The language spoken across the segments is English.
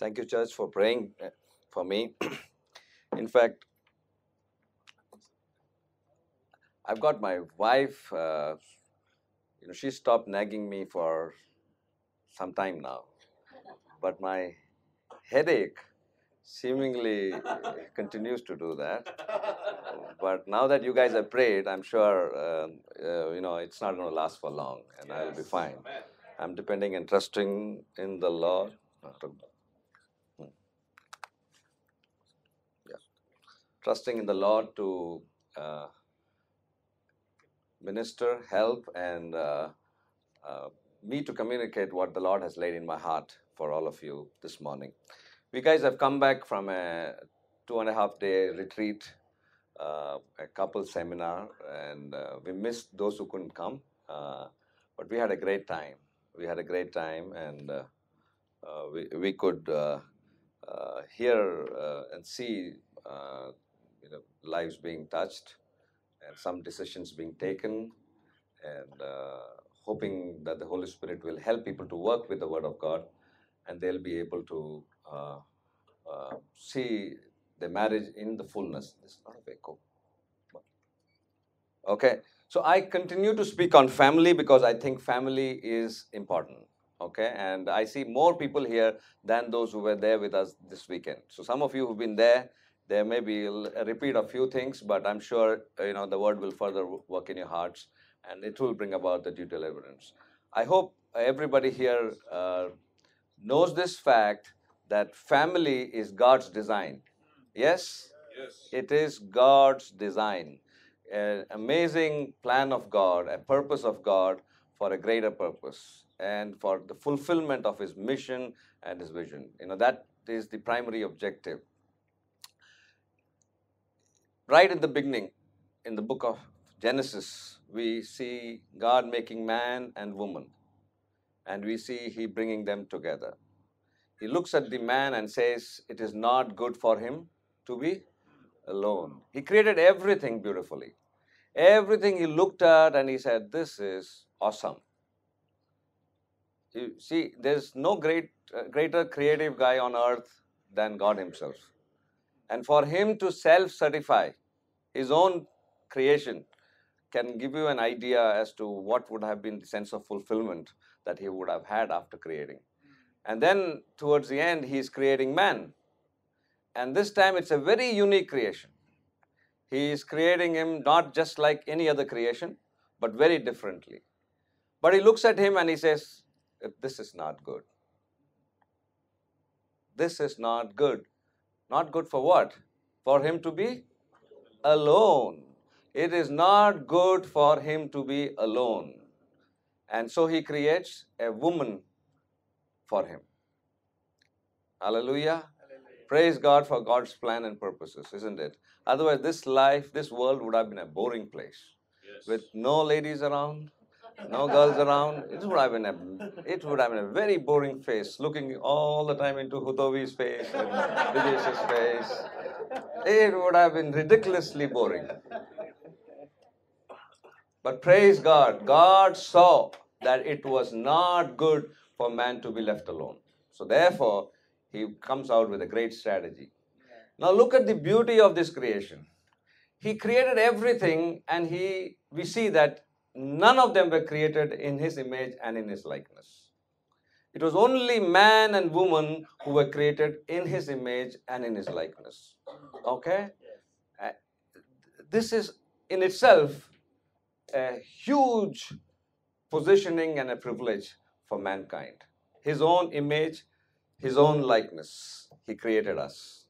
Thank you, Church, for praying for me. In fact, I've got my wife, she stopped nagging me for some time now. But my headache seemingly continues to do that. But now that you guys have prayed, I'm sure, it's not going to last for long, and yes, I'll be fine. Amen. I'm depending and trusting in the Lord. Trusting in the Lord to minister, help, and me to communicate what the Lord has laid in my heart for all of you this morning. We guys have come back from a 2.5-day retreat, a couple seminar, and we missed those who couldn't come, but we had a great time. We had a great time, and we could hear and see lives being touched and some decisions being taken, and hoping that the Holy Spirit will help people to work with the Word of God, and they'll be able to see the marriage in the fullness. This is not a echo. Okay, so I continue to speak on family because I think family is important. Okay, and I see more people here than those who were there with us this weekend. So some of you who've been there, there may be a repeat of few things, but I'm sure, the word will further work in your hearts, and it will bring about the due deliverance. I hope everybody here knows this fact that family is God's design. Yes? Yes. It is God's design. An amazing plan of God, a purpose of God for a greater purpose and for the fulfillment of His mission and His vision. That is the primary objective. Right in the beginning, in the book of Genesis, we see God making man and woman, and we see He bringing them together. He looks at the man and says, it is not good for him to be alone. He created everything beautifully. Everything He looked at and He said, this is awesome. You see, there's no greater creative guy on earth than God Himself. And for Him to self-certify His own creation can give you an idea as to what would have been the sense of fulfillment that He would have had after creating. And then towards the end, He is creating man. And this time it's a very unique creation. He is creating him not just like any other creation, but very differently. But He looks at him and He says, this is not good. This is not good. Not good for what? For him to be alone. It is not good for him to be alone. And so He creates a woman for him. Hallelujah. Hallelujah. Praise God for God's plan and purposes, isn't it? Otherwise, this life, this world would have been a boring place. Yes. With no ladies around, no girls around. It would have been a very boring face, looking all the time into Hudovi's face and Vijay's face. It would have been ridiculously boring. But praise God, God saw that it was not good for man to be left alone. So therefore, He comes out with a great strategy. Now look at the beauty of this creation. He created everything, and we see that none of them were created in His image and in His likeness. It was only man and woman who were created in His image and in His likeness. Okay? This is in itself a huge positioning and a privilege for mankind. His own image, His own likeness. He created us.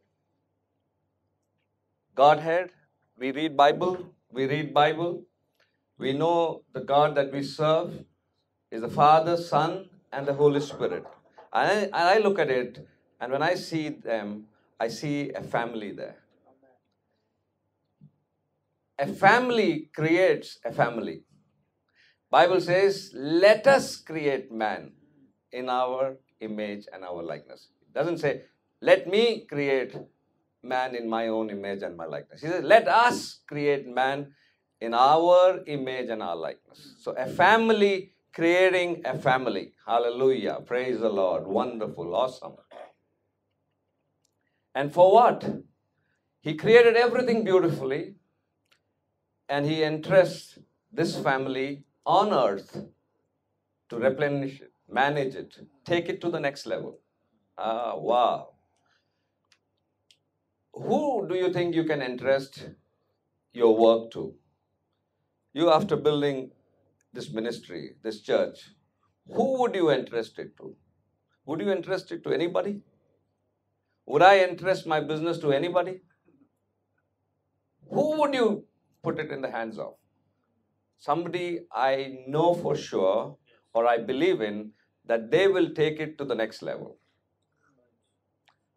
Godhead, we read Bible. We know the God that we serve is the Father, Son, and the Holy Spirit. And I look at it, and when I see them, I see a family there. A family creates a family. Bible says, let us create man in our image and our likeness. It doesn't say, let me create man in my own image and my likeness. He says, let us create man in our image and our likeness. So a family creating a family. Hallelujah. Praise the Lord. Wonderful. Awesome. And for what? He created everything beautifully, and he entrusts this family on earth to replenish it, manage it, take it to the next level. Ah, wow. Who do you think you can entrust your work to? You, after building this ministry, this church, who would you entrust it to? Would you entrust it to anybody? Would I entrust my business to anybody? Who would you put it in the hands of? Somebody I know for sure, or I believe in, that they will take it to the next level.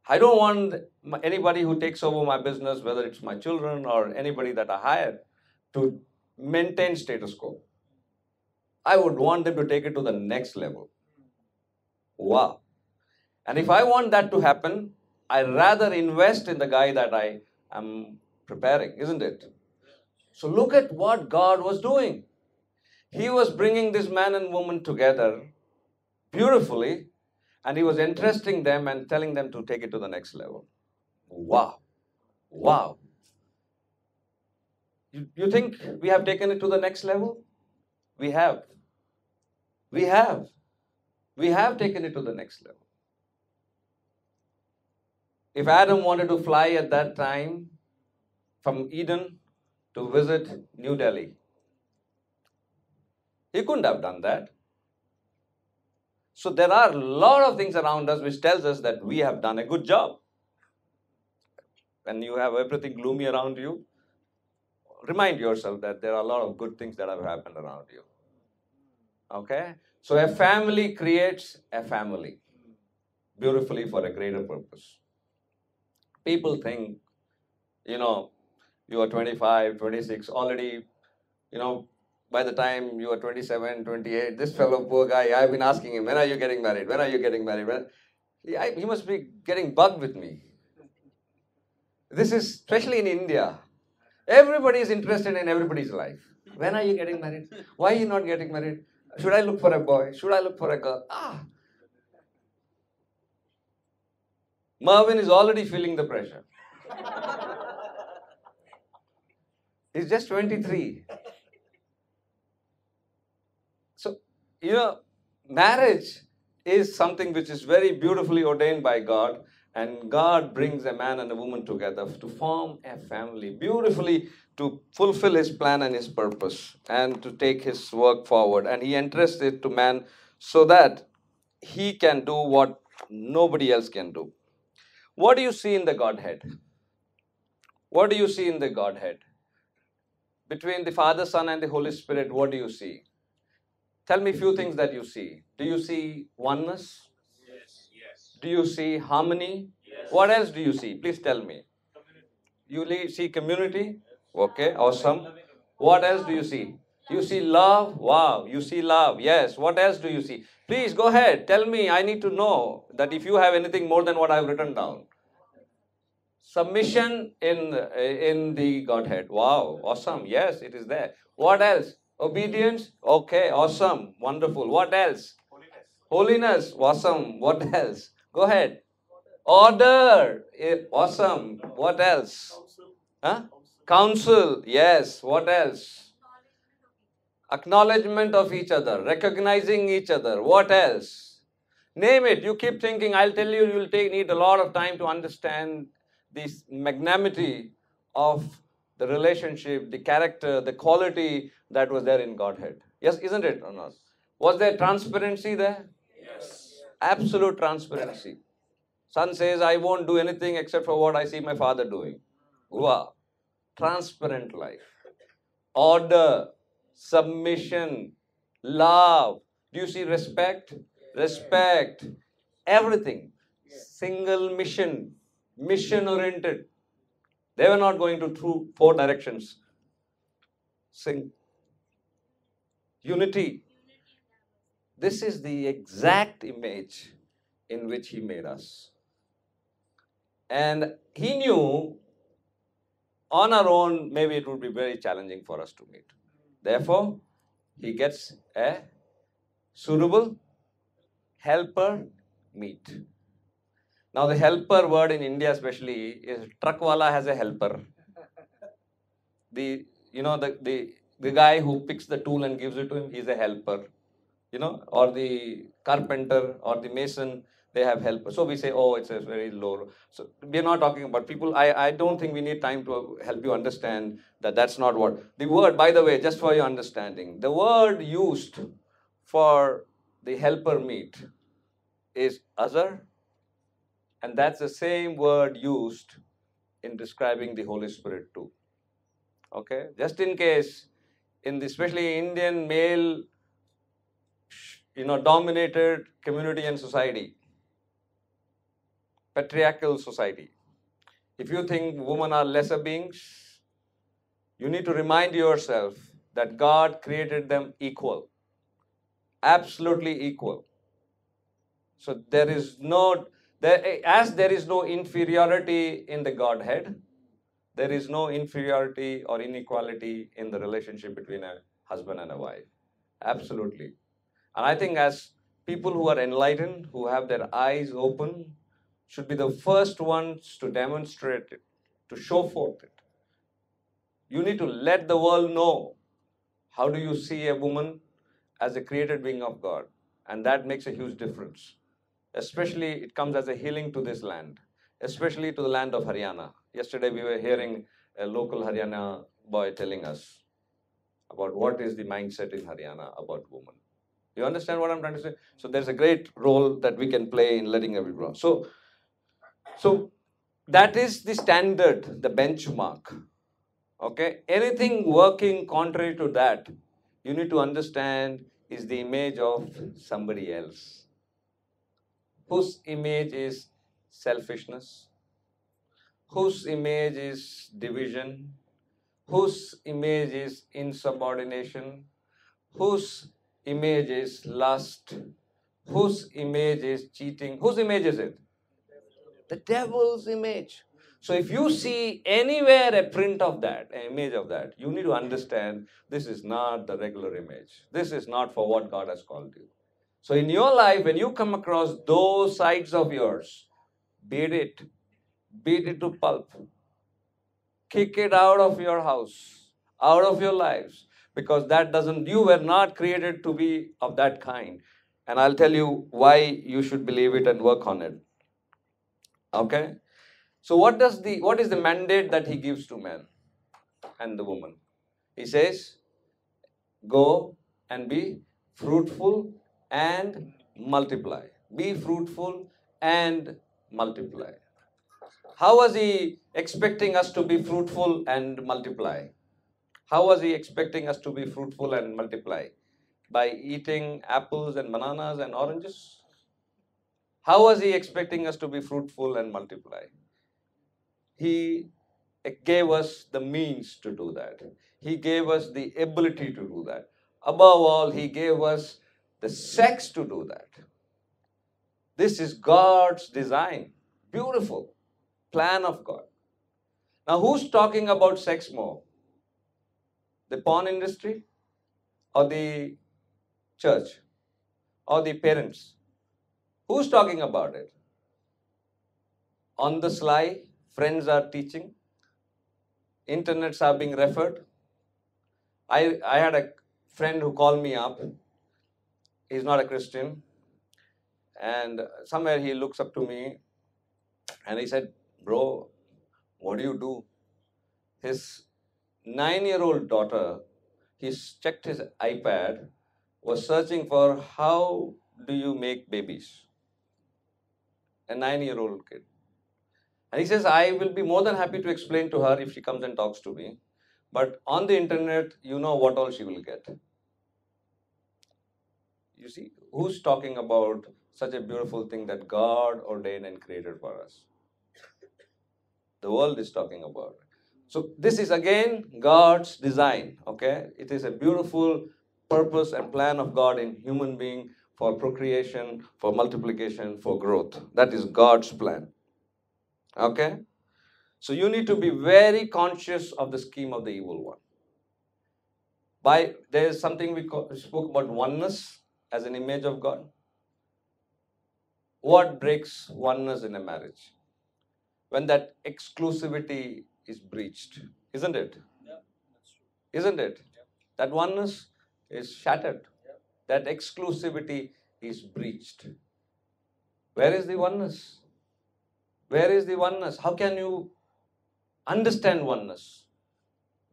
I don't want anybody who takes over my business, whether it's my children or anybody that I hire, to maintain status quo. I would want them to take it to the next level. Wow. And if I want that to happen, I'd rather invest in the guy that I am preparing, isn't it? So look at what God was doing. He was bringing this man and woman together beautifully, and he was entrusting them and telling them to take it to the next level. Wow. Wow. You think we have taken it to the next level? We have. We have. We have taken it to the next level. If Adam wanted to fly at that time from Eden to visit New Delhi, he couldn't have done that. So there are a lot of things around us which tells us that we have done a good job. When you have everything gloomy around you, remind yourself that there are a lot of good things that have happened around you. Okay? So a family creates a family beautifully for a greater purpose. People think, you know, you are 25, 26, already, you know, by the time you are 27, 28, this fellow, poor guy, I've been asking him, when are you getting married? When are you getting married? He must be getting bugged with me. This is, especially in India, everybody is interested in everybody's life. When are you getting married? Why are you not getting married? Should I look for a boy? Should I look for a girl? Ah! Mervin is already feeling the pressure. He's just 23. You know, marriage is something which is very beautifully ordained by God, and God brings a man and a woman together to form a family beautifully, to fulfill his plan and his purpose and to take his work forward. And he entrusts it to man so that he can do what nobody else can do. What do you see in the Godhead? What do you see in the Godhead? Between the Father, Son and the Holy Spirit, what do you see? Tell me a few things that you see. Do you see oneness? Yes. Yes. Do you see harmony? Yes. What else do you see? Please tell me. Community. You see community? Yes. Okay, awesome. What else do you see? You see love? Wow, you see love. Yes. What else do you see? Please go ahead. Tell me. I need to know that if you have anything more than what I've written down. Submission in the Godhead. Wow, awesome. Yes, it is there. What else? Obedience? Okay, awesome, wonderful. What else? Holiness. Holiness, awesome. What else? Go ahead. Order, awesome. What else? Counsel. Huh? Counsel, yes. What else? Acknowledgement of each other, recognizing each other. What else? Name it. You keep thinking. I'll tell you, you'll need a lot of time to understand this magnanimity of the relationship, the character, the quality that was there in Godhead. Yes, isn't it or not? Was there transparency there? Yes. Absolute transparency. Son says, I won't do anything except for what I see my father doing. Wow. Transparent life. Order. Submission. Love. Do you see respect? Respect. Everything. Single mission. Mission oriented. They were not going through four directions. Sing. Unity. This is the exact image in which he made us. And he knew on our own, maybe it would be very challenging for us to meet. Therefore, he gets a suitable helper meet. Now the helper word in India especially is truckwala has a helper. The guy who picks the tool and gives it to him is a helper. You know, or the carpenter or the mason, they have helper. So we say, oh, it's a very low. So we are not talking about people. I don't think we need time to help you understand that that's not what. The word, by the way, just for your understanding, the word used for the helper meet is azar. And that's the same word used in describing the Holy Spirit too. Okay, just in case, in the especially Indian male, dominated community and society, patriarchal society. If you think women are lesser beings, you need to remind yourself that God created them equal, absolutely equal. So there is no, as there is no inferiority in the Godhead, there is no inferiority or inequality in the relationship between a husband and a wife, absolutely. And I think as people who are enlightened, who have their eyes open, should be the first ones to demonstrate it, to show forth it. You need to let the world know how do you see a woman as a created being of God. And that makes a huge difference. Especially it comes as a healing to this land, especially to the land of Haryana. Yesterday we were hearing a local Haryana boy telling us about what is the mindset in Haryana about women. You understand what I'm trying to say? So there's a great role that we can play in letting everyone. So that is the standard, the benchmark. Okay? Anything working contrary to that, you need to understand is the image of somebody else. Whose image is selfishness? Whose image is division? Whose image is insubordination? Whose image is lust, whose image is cheating, whose image is it? The devil's image. So if you see anywhere a print of that, an image of that, you need to understand this is not the regular image. This is not for what God has called you. So in your life, when you come across those sides of yours, beat it to pulp, kick it out of your house, out of your lives. Because that doesn't, you were not created to be of that kind. And I'll tell you why you should believe it and work on it. Okay? So what is the mandate that he gives to man and the woman? He says, go and be fruitful and multiply. Be fruitful and multiply. How was he expecting us to be fruitful and multiply? How was he expecting us to be fruitful and multiply? By eating apples and bananas and oranges? How was he expecting us to be fruitful and multiply? He gave us the means to do that. He gave us the ability to do that. Above all, he gave us the sex to do that. This is God's design. Beautiful plan of God. Now, who's talking about sex more? The porn industry or the church or the parents? Who's talking about it? On the sly, friends are teaching. Internets are being referred. I had a friend who called me up. He's not a Christian. And somewhere he looks up to me and he said, bro, what do you do? His 9-year-old daughter, he's checked his iPad, was searching for how do you make babies? A 9-year-old kid. And he says, I will be more than happy to explain to her if she comes and talks to me. But on the internet, you know what all she will get. You see, who's talking about such a beautiful thing that God ordained and created for us? The world is talking about it. So this is again God's design, okay? It is a beautiful purpose and plan of God in human being for procreation, for multiplication, for growth. That is God's plan, okay? So you need to be very conscious of the scheme of the evil one. There is something we spoke about oneness as an image of God. What breaks oneness in a marriage? When that exclusivity is breached, isn't it? Yeah, that's true. Isn't it? Yeah. That oneness is shattered. Yeah. That exclusivity is breached. Where is the oneness? Where is the oneness? How can you understand oneness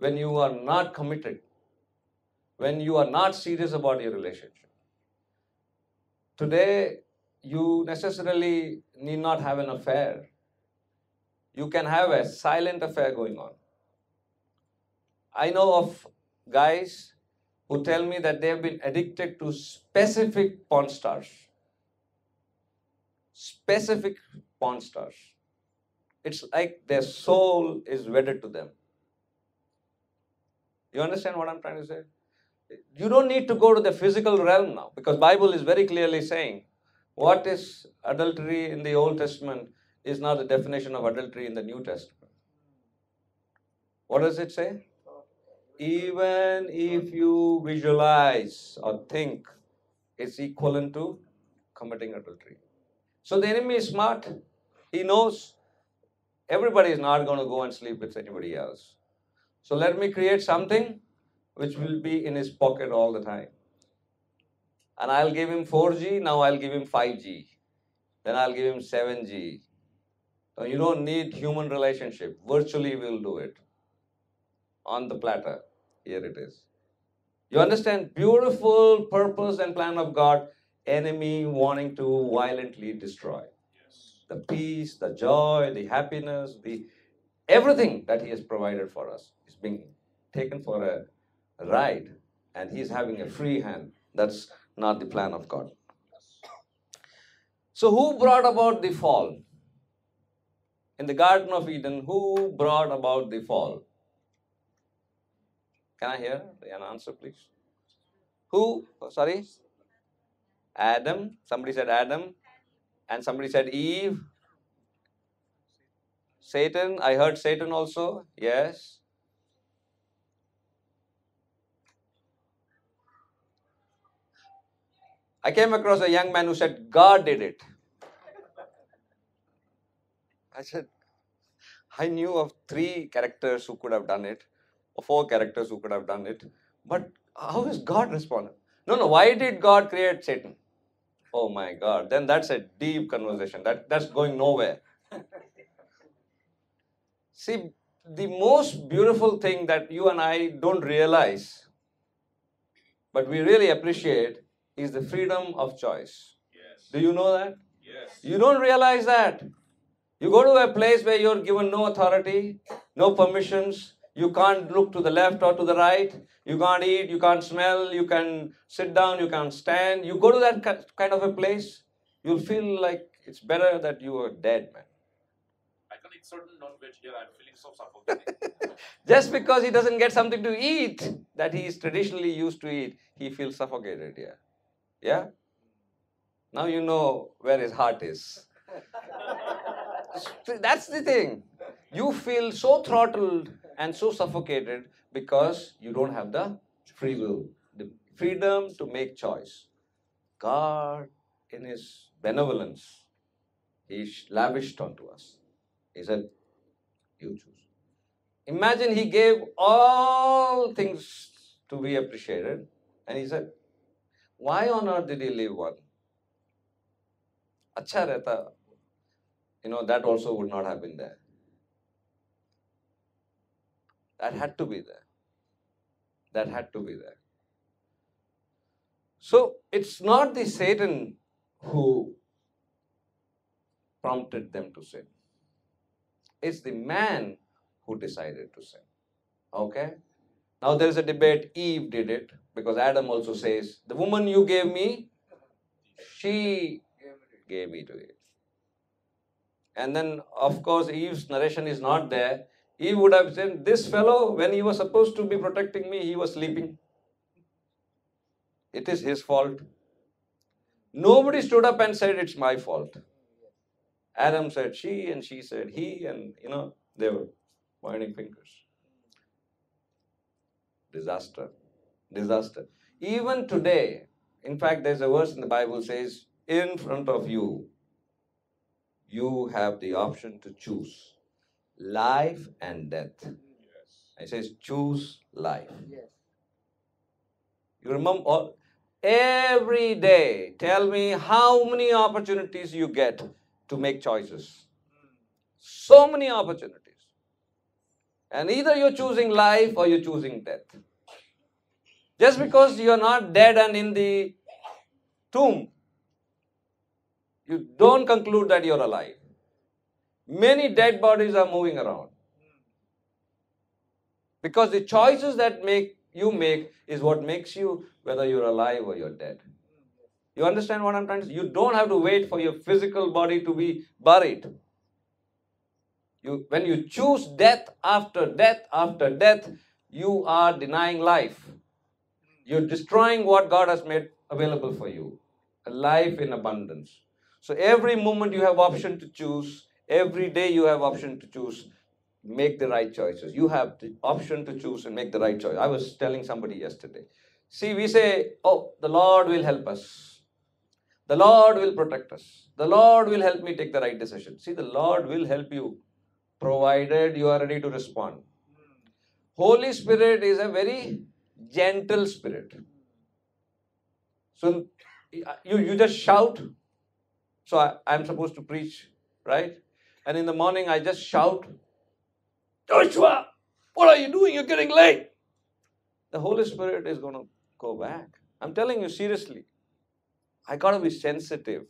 when you are not committed, when you are not serious about your relationship? Today, you necessarily need not have an affair. You can have a silent affair going on. I know of guys who tell me that they have been addicted to specific porn stars. Specific porn stars. It's like their soul is wedded to them. You understand what I'm trying to say? You don't need to go to the physical realm now, because Bible is very clearly saying what is adultery in the Old Testament is not the definition of adultery in the New Testament. What does it say? Even if you visualize or think, it's equivalent to committing adultery. So the enemy is smart. He knows everybody is not going to go and sleep with anybody else. So let me create something which will be in his pocket all the time. And I'll give him 4G, now I'll give him 5G. Then I'll give him 7G. So you don't need human relationship. Virtually we'll do it. On the platter. Here it is. You understand? Beautiful purpose and plan of God. Enemy wanting to violently destroy. Yes. The peace, the joy, the happiness, the everything that he has provided for us is being taken for a ride, and he's having a free hand. That's not the plan of God. So who brought about the fall? In the Garden of Eden, who brought about the fall? Can I hear an answer, please? Who? Oh, sorry? Adam. Somebody said Adam. And somebody said Eve. Satan. I heard Satan also. Yes. I came across a young man who said, God did it. I said, I knew of 3 characters who could have done it, or 4 characters who could have done it. But how is God responding? No, why did God create Satan? Oh my God, then that's a deep conversation. That's going nowhere. See, the most beautiful thing that you and I don't realize, but we really appreciate, is the freedom of choice. Yes. Do you know that? Yes. You don't realize that. You go to a place where you're given no authority, no permissions. You can't look to the left or to the right. You can't eat, you can't smell, you can sit down, you can't stand. You go to that kind of a place, you'll feel like it's better that you are dead, man. I can eat certain non-veg here. I'm feeling so suffocating. Just because he doesn't get something to eat that he is traditionally used to eat, he feels suffocated here. Yeah? Now you know where his heart is. That's the thing. You feel so throttled and so suffocated because you don't have the free will, the freedom to make choice. God, in His benevolence, He lavished onto us. He said, you choose. Imagine He gave all things to be appreciated, and He said, why on earth did He leave one? Achha rehta. You know, that also would not have been there. That had to be there. That had to be there. So, it's not the Satan who prompted them to sin. It's the man who decided to sin. Okay? Now, there is a debate. Eve did it, because Adam also says, the woman you gave me, she gave me to it. And then, of course, Eve's narration is not there. Eve would have said, this fellow, when he was supposed to be protecting me, he was sleeping. It is his fault. Nobody stood up and said, it's my fault. Adam said she, and she said he, and, you know, they were pointing fingers. Disaster. Disaster. Even today, in fact, there's a verse in the Bible that says, in front of you, you have the option to choose life and death. Yes. I says choose life. Yes. You remember all? Every day, tell me how many opportunities you get to make choices. So many opportunities. And either you're choosing life or you're choosing death. Just because you're not dead and in the tomb, you don't conclude that you're alive. Many dead bodies are moving around. Because the choices that you make is what makes you whether you're alive or you're dead. You understand what I'm trying to say? You don't have to wait for your physical body to be buried. When you choose death after death after death, you are denying life. You're destroying what God has made available for you. A life in abundance. So every moment you have option to choose. Every day you have option to choose. Make the right choices. You have the option to choose and make the right choice. I was telling somebody yesterday. See, we say, oh, the Lord will help us. The Lord will protect us. The Lord will help me take the right decision. See, the Lord will help you, provided you are ready to respond. Holy Spirit is a very gentle spirit. So, you just shout. So, I'm supposed to preach, right? And in the morning, I just shout, Joshua, what are you doing? You're getting late. The Holy Spirit is going to go back. I'm telling you seriously. I got to be sensitive.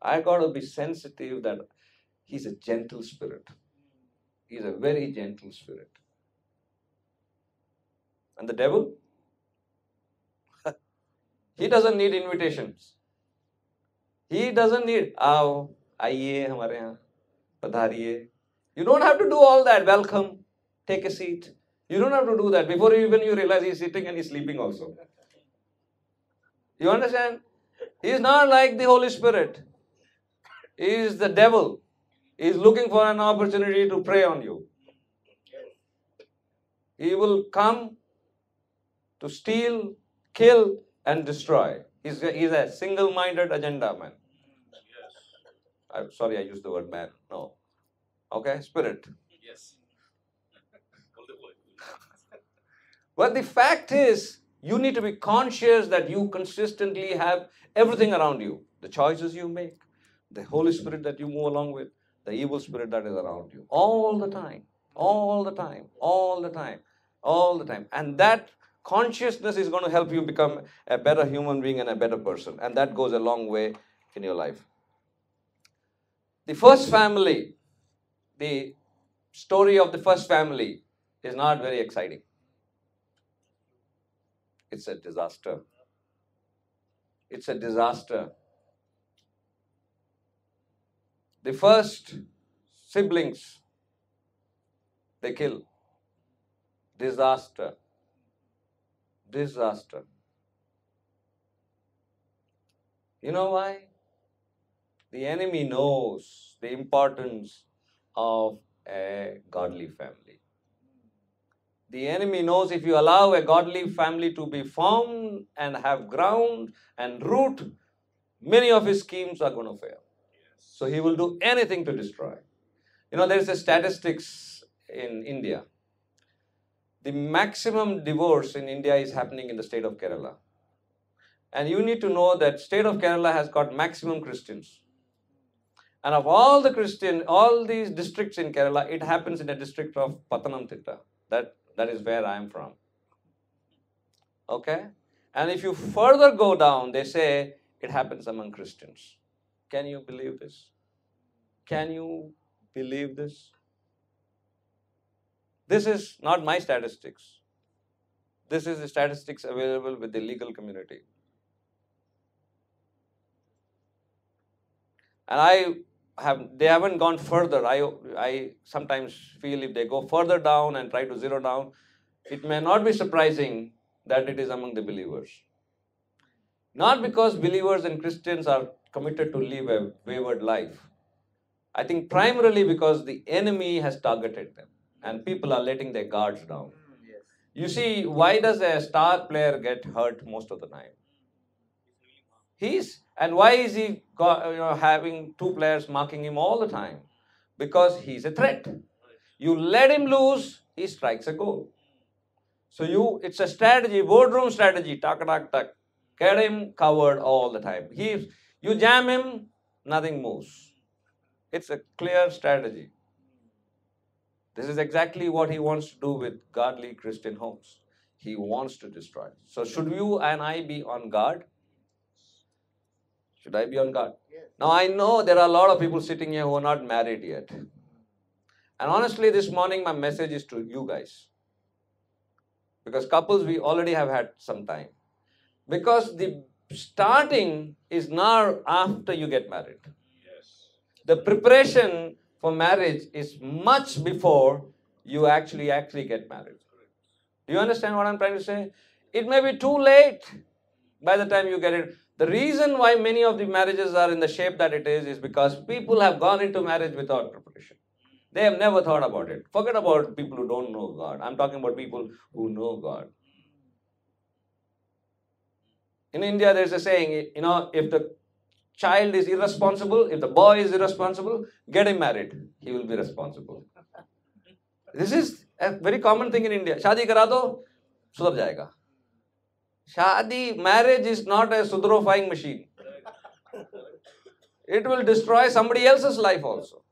I got to be sensitive that He's a gentle spirit. He's a very gentle spirit. And the devil? He doesn't need invitations. He doesn't need, आओ, आइए हमारे यहाँ, पधारिए. You don't have to do all that. Welcome. Take a seat. You don't have to do that. Before even you realize he's sitting and he's sleeping also. You understand? He's not like the Holy Spirit. He's the devil. He's looking for an opportunity to prey on you. He will come to steal, kill, and destroy. He's a single-minded agenda man. I'm sorry I used the word man. No. Okay, spirit. Yes. But the fact is, you need to be conscious that you consistently have everything around you. The choices you make, the Holy Spirit that you move along with, the evil spirit that is around you. All the time. All the time. All the time. All the time. And that consciousness is going to help you become a better human being and a better person. And that goes a long way in your life. The first family, the story of the first family is not very exciting. It's a disaster. It's a disaster. The first siblings, they kill. Disaster. Disaster. You know why? The enemy knows the importance of a godly family. The enemy knows if you allow a godly family to be formed and have ground and root, many of his schemes are going to fail. So he will do anything to destroy. You know, there is a statistics in India. The maximum divorce in India is happening in the state of Kerala. And you need to know that state of Kerala has got maximum Christians. And of all the all these districts in Kerala, it happens in the district of Pathanamthitta. That is where I am from. Okay? And if you further go down, they say it happens among Christians. Can you believe this? Can you believe this? This is not my statistics. This is the statistics available with the legal community. And they haven't gone further. I sometimes feel if they go further down and try to zero down, it may not be surprising that it is among the believers. Not because believers and Christians are committed to live a wayward life. I think primarily because the enemy has targeted them and people are letting their guards down. Yes. You see, why does a star player get hurt most of the time? He's, and why is he having two players marking him all the time? Because he's a threat. You let him loose, he strikes a goal. So it's a strategy, boardroom strategy, tak. Get him covered all the time. You jam him, nothing moves. It's a clear strategy. This is exactly what he wants to do with godly Christian homes. He wants to destroy. So should you and I be on guard? Should I be on guard? Yes. Now I know there are a lot of people sitting here who are not married yet. And honestly, this morning my message is to you guys. Because couples, we already have had some time. Because the starting is now after you get married. Yes. The preparation for marriage is much before you actually get married. Do you understand what I'm trying to say? It may be too late by the time you get it. The reason why many of the marriages are in the shape that it is because people have gone into marriage without preparation. They have never thought about it. Forget about people who don't know God. I'm talking about people who know God. In India, there's a saying, you know, if the child is irresponsible, if the boy is irresponsible, get him married. He will be responsible. This is a very common thing in India. Shadi kara do, sudhar jayega. Shadi, marriage is not a sudhrofying machine. It will destroy somebody else's life also.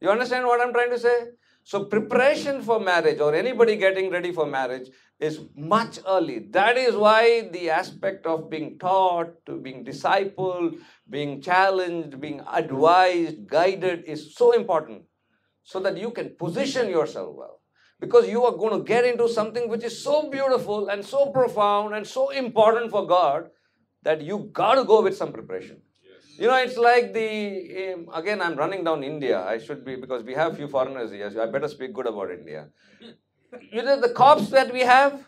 You understand what I'm trying to say? So preparation for marriage or anybody getting ready for marriage is much early. That is why the aspect of being taught, to being discipled, being challenged, being advised, guided is so important so that you can position yourself well. Because you are going to get into something which is so beautiful and so profound and so important for God that you got to go with some preparation. You know, it's like the, again, I'm running down India. I should be, because we have few foreigners here, so I better speak good about India. You know, the cops that we have,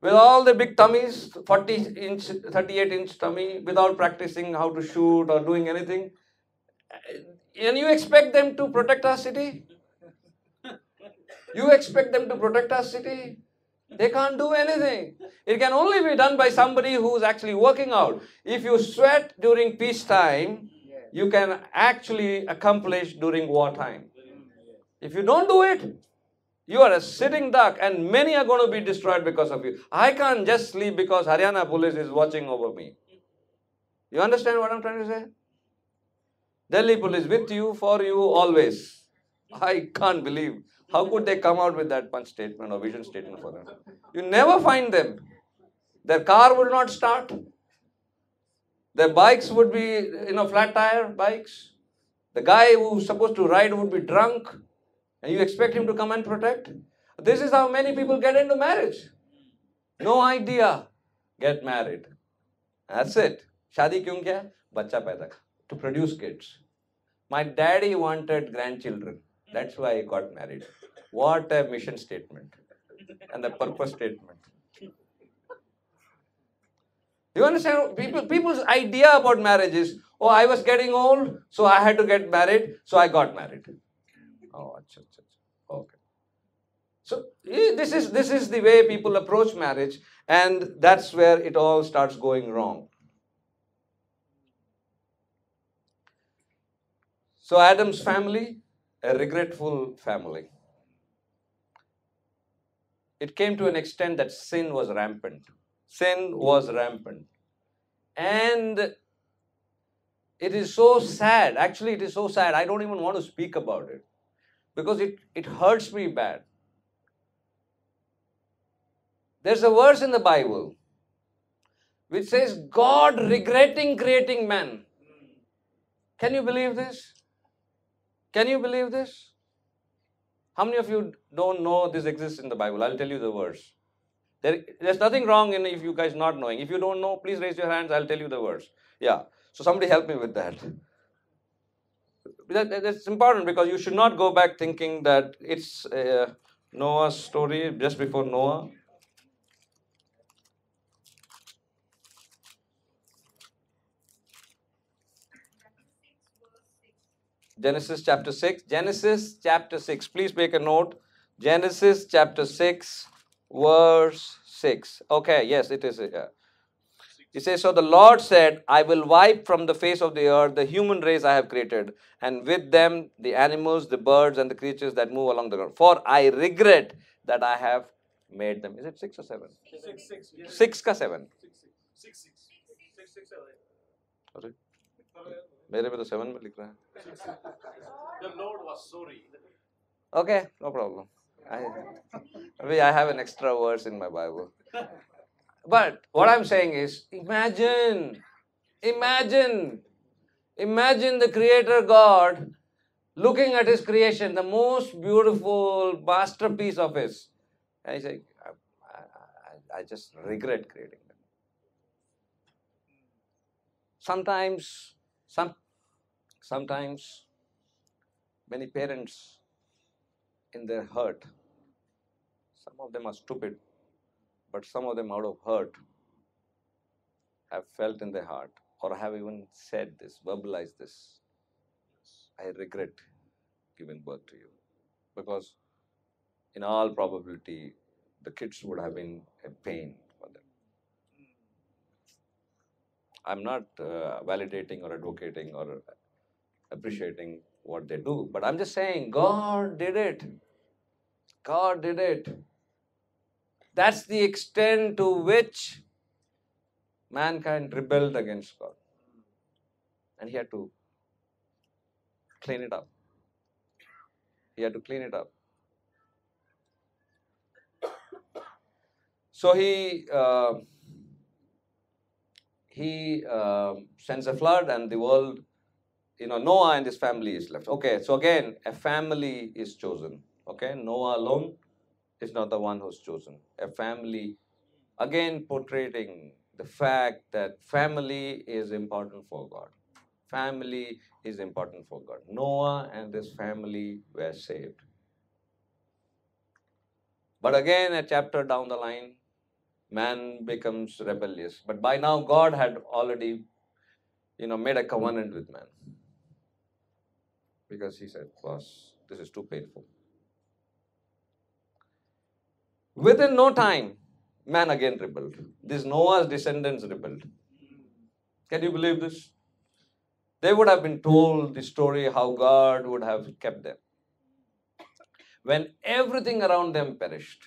with all the big tummies, 40-inch, 38-inch tummy, without practicing how to shoot or doing anything. And you expect them to protect our city? You expect them to protect our city? They can't do anything. It can only be done by somebody who's actually working out. If you sweat during peacetime, you can actually accomplish during wartime. If you don't do it, you are a sitting duck and many are going to be destroyed because of you. I can't just sleep because Haryana police is watching over me. You understand what I'm trying to say? Delhi police with you, for you, always. I can't believe. How could they come out with that punch statement or vision statement for them? You never find them. Their car would not start. Their bikes would be, you know, flat tire bikes. The guy who's supposed to ride would be drunk. And you expect him to come and protect? This is how many people get into marriage. No idea. Get married. That's it. Shadi kyun kya? Bacha paida. To produce kids. My daddy wanted grandchildren. That's why I got married. What a mission statement and a purpose statement. You understand? People's idea about marriage is, oh, I was getting old, so I had to get married, so I got married. Oh, okay. So this is the way people approach marriage, and that's where it all starts going wrong. So Adam's family, a regretful family. It came to an extent that sin was rampant. Sin was rampant. And it is so sad. Actually, it is so sad. I don't even want to speak about it. Because it hurts me bad. There's a verse in the Bible which says, God regretting creating man. Can you believe this? Can you believe this? How many of you don't know this exists in the Bible? I'll tell you the verse. There's nothing wrong in if you guys not knowing. If you don't know, please raise your hands. I'll tell you the verse. Yeah. So somebody help me with that. That's important because you should not go back thinking that it's Noah's story just before Noah. Genesis chapter 6. Genesis chapter 6. Please make a note. Genesis chapter 6 verse 6. Okay, yes, it is. Yeah. He says, so the Lord said, I will wipe from the face of the earth the human race I have created, and with them the animals, the birds, and the creatures that move along the ground. For I regret that I have made them. Is it 6 or 7? 6. Yes. 6 ka 7. 6. Mere mein to 7 mein likh raha hai. The Lord was sorry. Okay, no problem. I have an extra verse in my Bible. But what I'm saying is, imagine the Creator God looking at His creation, the most beautiful masterpiece of His. And He's like, I just regret creating them. Sometimes many parents in their hurt, some of them are stupid, but some of them out of hurt have felt in their heart or have even said this, verbalized this. I regret giving birth to you. Because in all probability, the kids would have been a pain for them. I'm not validating or advocating or appreciating what they do, but I'm just saying God did it. God did it. That's the extent to which mankind rebelled against God. And he had to clean it up. So he sends a flood and the world, Noah and his family is left. Okay, so again, a family is chosen. Okay, Noah alone is not the one who's chosen. A family, again portraying the fact that family is important for God. Family is important for God. Noah and his family were saved. But again, a chapter down the line, man becomes rebellious. But by now, God had already, made a covenant with man. Because he said, boss, this is too painful. Within no time, man again rebelled. These Noah's descendants rebelled. Can you believe this? They would have been told the story how God would have kept them. When everything around them perished.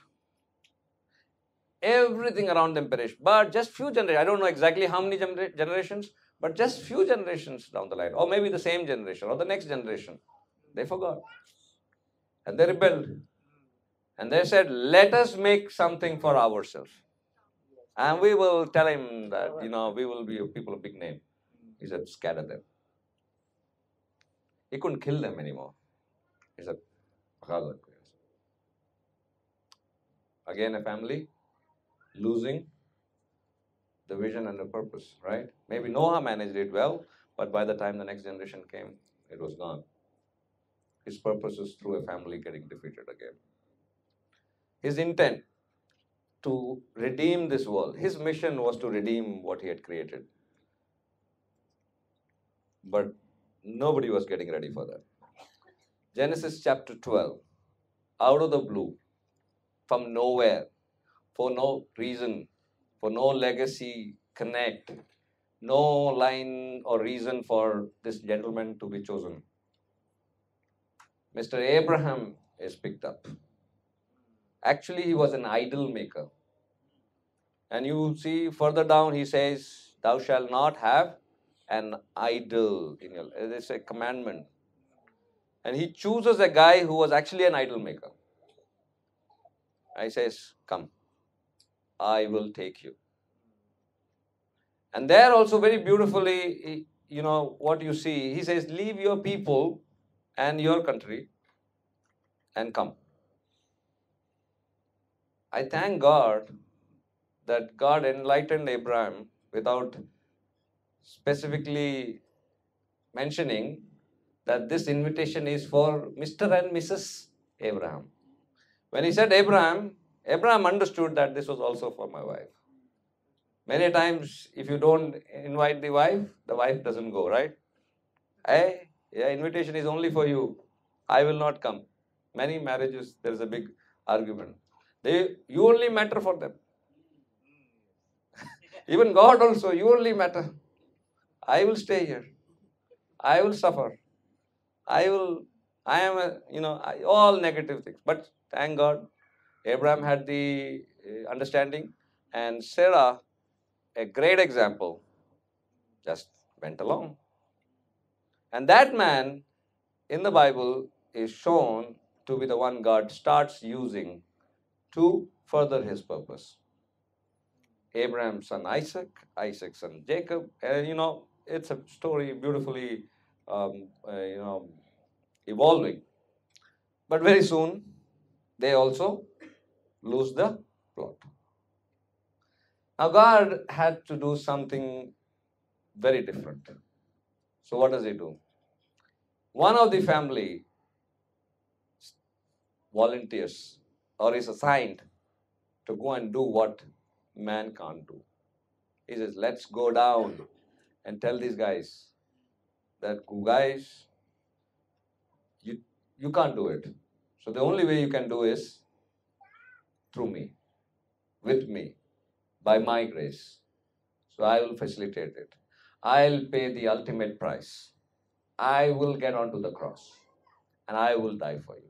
But just few generations, I don't know exactly how many generations, but just few generations down the line, or maybe the same generation or the next generation, they forgot. And they rebelled. And they said, let us make something for ourselves. And we will tell him that, we will be people of big name. He said, scatter them. He couldn't kill them anymore. He said, again, a family losing the vision and the purpose, right? Maybe Noah managed it well, but by the time the next generation came, it was gone. His purpose is through a family getting defeated again. His intent to redeem this world. His mission was to redeem what he had created. But nobody was getting ready for that. Genesis chapter 12. Out of the blue, from nowhere, for no reason, for no legacy connect, no line or reason for this gentleman to be chosen. Mr. Abraham is picked up. Actually, he was an idol maker. And you see further down, he says, thou shalt not have an idol in your life. It's a commandment. And he chooses a guy who was actually an idol maker. And he says, come, I will take you. And there also very beautifully, what you see, he says, leave your people and your country and come. I thank God that God enlightened Abraham without specifically mentioning that this invitation is for Mr. and Mrs. Abraham. When he said Abraham, Abraham understood that this was also for my wife. Many times, if you don't invite the wife doesn't go, right? Hey, yeah, invitation is only for you. I will not come. Many marriages, there is a big argument. You only matter for them. Even God also, you only matter. I will stay here. I will suffer. All negative things. But thank God, Abraham had the understanding, and Sarah, a great example, just went along. And that man in the Bible is shown to be the one God starts using to further his purpose. Abraham's son Isaac, Isaac's son Jacob. It's a story beautifully, evolving. But very soon, they also lose the plot. Now, God had to do something very different. So what does he do? One of the family volunteers or is assigned to go and do what man can't do. He says, let's go down and tell these guys that, guys, you can't do it. So the only way you can do is through me, with me, by my grace. So I will facilitate it. I'll pay the ultimate price. I will get onto the cross and I will die for you.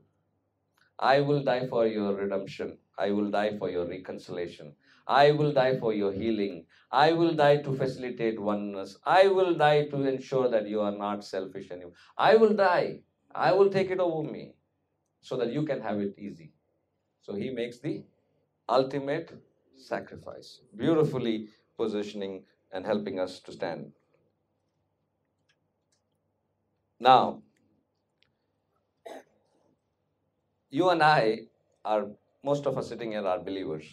I will die for your redemption. I will die for your reconciliation. I will die for your healing. I will die to facilitate oneness. I will die to ensure that you are not selfish anymore. I will die. I will take it over me so that you can have it easy. So he makes the ultimate sacrifice, beautifully positioning and helping us to stand. Now, you and I are, most of us sitting here are believers,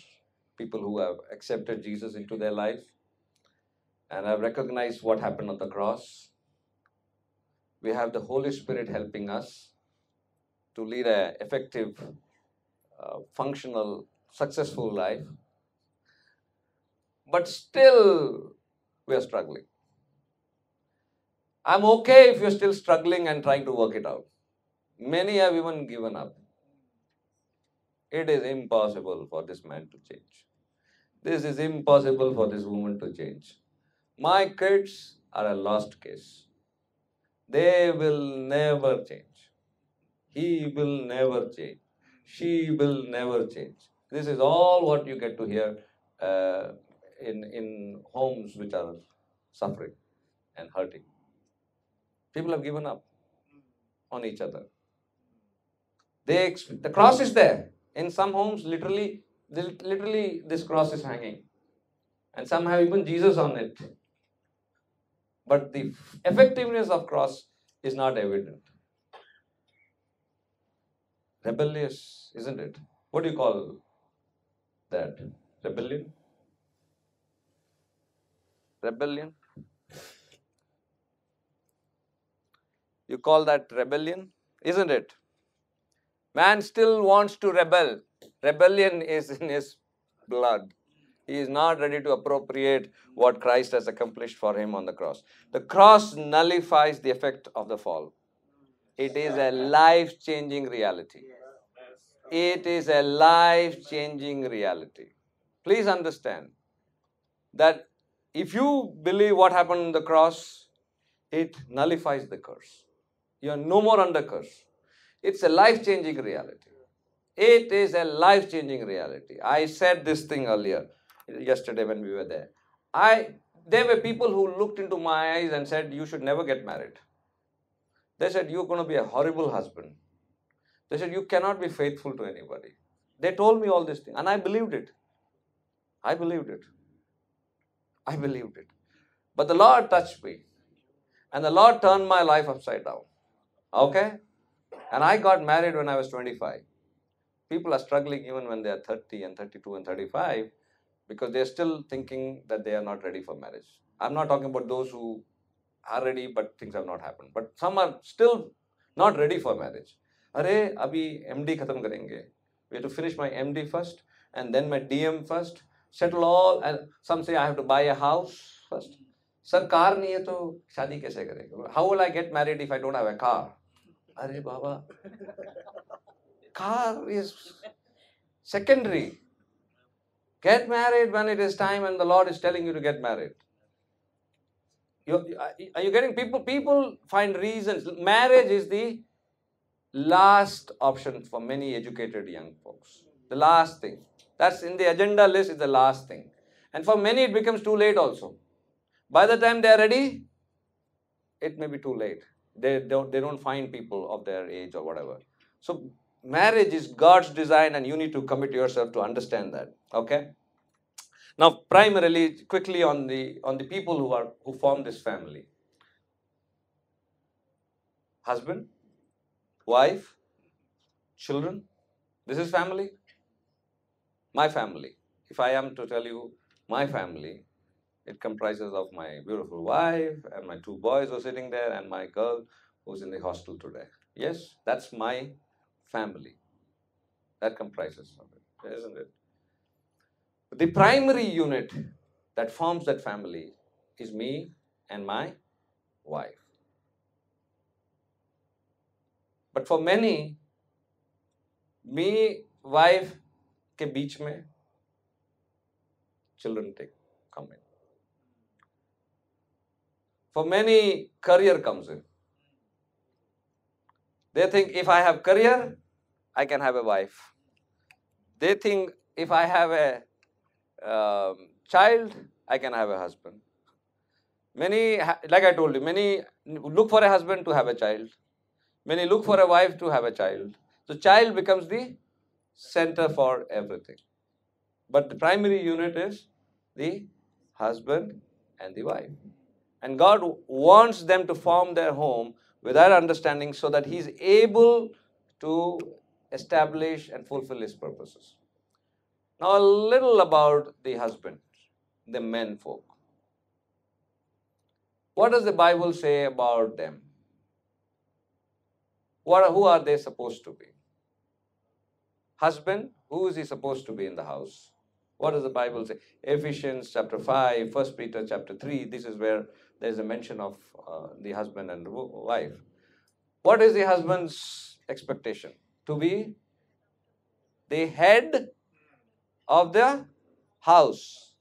people who have accepted Jesus into their life and have recognized what happened on the cross. We have the Holy Spirit helping us to lead an effective, functional, successful life. But still, we are struggling. I'm okay if you're still struggling and trying to work it out. Many have even given up. It is impossible for this man to change. This is impossible for this woman to change. My kids are a lost case. They will never change. He will never change. She will never change. This is all what you get to hear in homes which are suffering and hurting. People have given up on each other. The cross is there. In some homes, literally this cross is hanging. And some have even Jesus on it. But the effectiveness of cross is not evident. Rebellious, isn't it? What do you call that? Rebellion? Rebellion? You call that rebellion, isn't it? Man still wants to rebel. Rebellion is in his blood. He is not ready to appropriate what Christ has accomplished for him on the cross. The cross nullifies the effect of the fall. It is a life-changing reality. It is a life-changing reality. Please understand that if you believe what happened on the cross, it nullifies the curse. You are no more under curse. It's a life-changing reality. It is a life-changing reality. I said this thing earlier, yesterday when we were there. There were people who looked into my eyes and said, you should never get married. They said, you're going to be a horrible husband. They said, you cannot be faithful to anybody. They told me all these things and I believed it. I believed it. I believed it. But the Lord touched me. And the Lord turned my life upside down. Okay? And I got married when I was 25. People are struggling even when they are 30 and 32 and 35 because they are still thinking that they are not ready for marriage. I'm not talking about those who are ready but things have not happened. But some are still not ready for marriage. Arey, abhi MD khatam karenge. We have to finish my MD first and then my DM first. Settle all. And some say I have to buy a house first. Sir, car nahi hai toh shaadi kaise karenge? How will I get married if I don't have a car? Arey Baba, car is secondary. Get married when it is time and the Lord is telling you to get married. Are you getting people? People find reasons. Marriage is the last option for many educated young folks. The last thing. That's in the agenda list is the last thing. And for many it becomes too late also. By the time they are ready, it may be too late. They don't find people of their age or whatever. So marriage is God's design and you need to commit yourself to understand that. Okay? Now primarily, quickly on the people who form this family. Husband, wife, children. This is family. My family. If I am to tell you my family, it comprises of my beautiful wife and my two boys who are sitting there and my girl who's in the hostel today. Yes, that's my family. That comprises of it, isn't it? The primary unit that forms that family is me and my wife. But for many, me, wife, ke beech mein, children come in. For many, career comes in. They think if I have career, I can have a wife. They think if I have a child, I can have a husband. Many, like I told you, many look for a husband to have a child. Many look for a wife to have a child. So child becomes the center for everything. But the primary unit is the husband and the wife. And God wants them to form their home with that understanding so that He is able to establish and fulfill His purposes. Now a little about the husband, the men folk. What does the Bible say about them? Who are they supposed to be? Husband, who is he supposed to be in the house? What does the Bible say? Ephesians chapter 5, 1 Peter chapter 3, this is where there is a mention of the husband and the wife. What is the husband's expectation? To be the head of the house.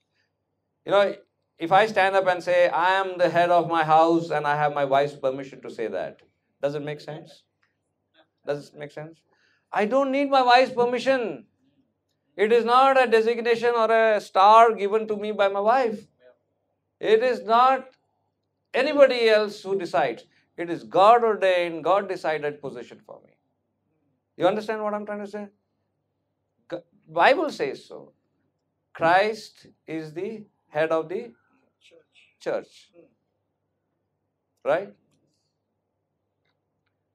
You know, if I stand up and say, I am the head of my house and I have my wife's permission to say that, does it make sense? Does it make sense? I don't need my wife's permission. It is not a designation or a star given to me by my wife. It is not anybody else who decides. It is God ordained, God decided position for me. You understand what I'm trying to say? The Bible says so. Christ is the head of the church. Right?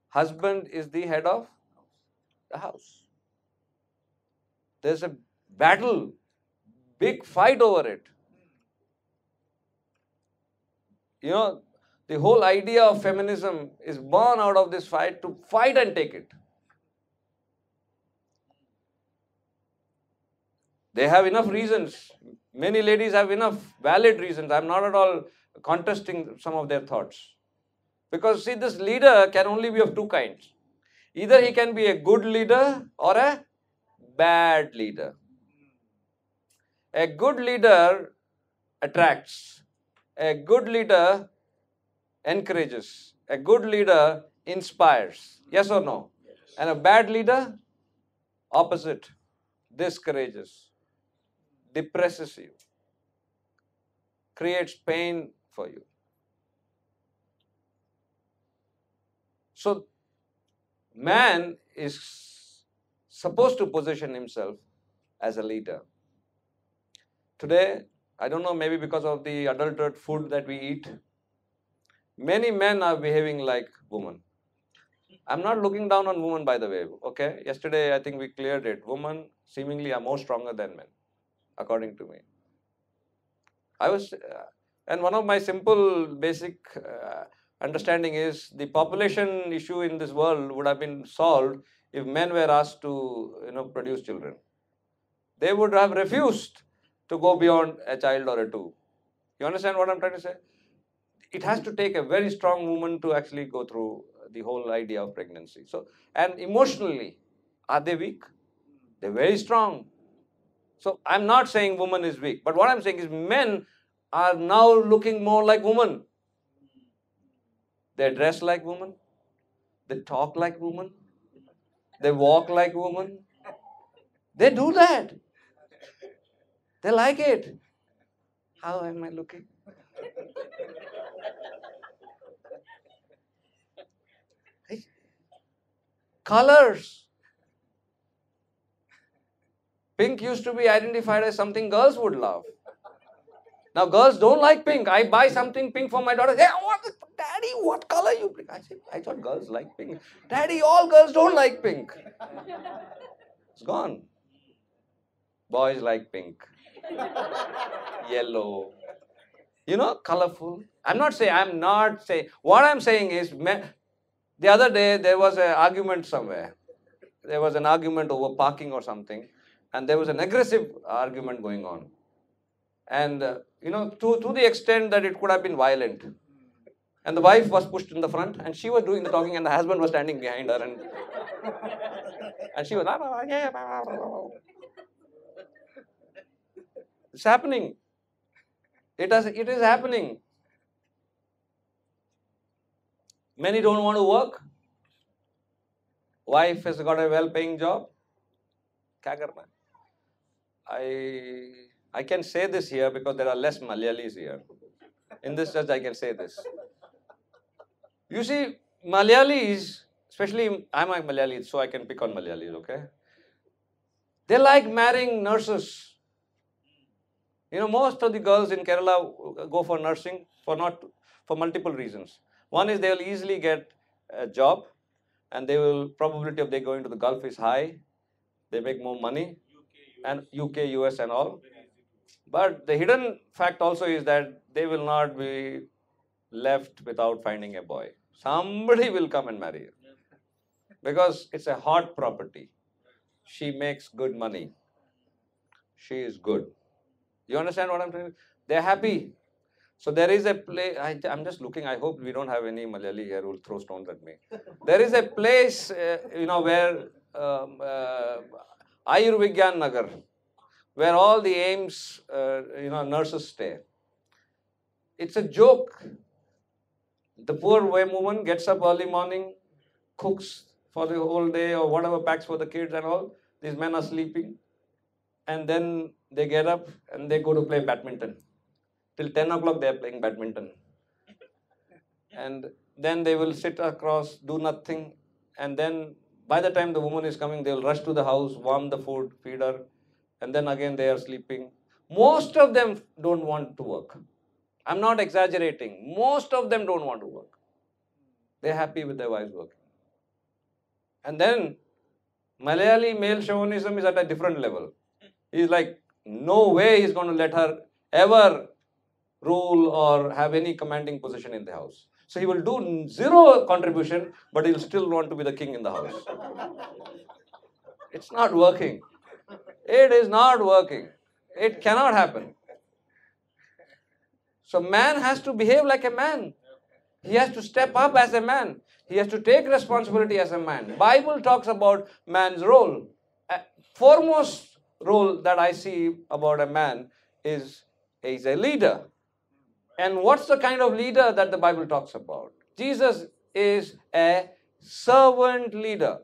Husband is the head of the house. There's a battle, big fight over it. You know, the whole idea of feminism is born out of this fight to fight and take it. They have enough reasons. Many ladies have enough valid reasons. I'm not at all contesting some of their thoughts. Because see, this leader can only be of two kinds. Either he can be a good leader or a bad leader. A good leader attracts. A good leader encourages. A good leader inspires. Yes or no? Yes. And a bad leader? Opposite. Discourages. Depresses you. Creates pain for you. So, man is supposed to position himself as a leader. Today, I don't know, maybe because of the adulterated food that we eat, many men are behaving like women. I'm not looking down on women, by the way, okay? Yesterday, I think we cleared it. Women seemingly are more stronger than men, according to me. And one of my simple, basic understanding is the population issue in this world would have been solved if men were asked to, you know, produce children. They would have refused to go beyond a child or a two. You understand what I'm trying to say? It has to take a very strong woman to actually go through the whole idea of pregnancy. So, and emotionally, are they weak? They're very strong. So I'm not saying woman is weak, but what I'm saying is men are now looking more like women. They dress like women. They talk like women. They walk like women. They do that. They like it. How am I looking? Colors. Pink used to be identified as something girls would love. Now girls don't like pink. I buy something pink for my daughter. Hey, Daddy, what color you bring? I said, I thought girls like pink. Daddy, all girls don't like pink. It's gone. Boys like pink. Yellow. You know, colorful. I'm not saying. What I'm saying is, the other day there was an argument somewhere. There was an argument over parking or something. And there was an aggressive argument going on. And, you know, to the extent that it could have been violent. And the wife was pushed in the front and she was doing the talking and the husband was standing behind her. And she was... It's happening. It is happening. Many don't want to work. Wife has got a well-paying job. Kya karna? I can say this here because there are less Malayalis here. In this church, I can say this. You see, Malayalis, especially I'm a Malayali, so I can pick on Malayalis, okay? They like marrying nurses. You know, most of the girls in Kerala go for nursing for multiple reasons. One is they will easily get a job and probability of they going to the Gulf is high. They make more money. And UK, US and all. But the hidden fact also is that they will not be left without finding a boy. Somebody will come and marry her. Because it's a hot property. She makes good money. She is good. You understand what I'm saying? They're happy. So there is a place, I'm just looking, I hope we don't have any Malayali here who will throw stones at me. There is a place, you know, where Ayurvigyan Nagar, where all the AIMS, you know, nurses stay. It's a joke. The poor woman gets up early morning, cooks for the whole day or whatever, packs for the kids and all. These men are sleeping. And then they get up and they go to play badminton. Till 10 o'clock they are playing badminton. And then they will sit across, do nothing. And then by the time the woman is coming, they will rush to the house, warm the food, feed her. And then again they are sleeping. Most of them don't want to work. I'm not exaggerating. Most of them don't want to work. They're happy with their wives working. And then Malayali male chauvinism is at a different level. He's like, no way he's going to let her ever rule or have any commanding position in the house. So he will do zero contribution, but he'll still want to be the king in the house. It's not working. It is not working. It cannot happen. So man has to behave like a man. He has to step up as a man. He has to take responsibility as a man. Bible talks about man's role. Foremost role that I see about a man is he's a leader. And what's the kind of leader that the Bible talks about? Jesus is a servant leader.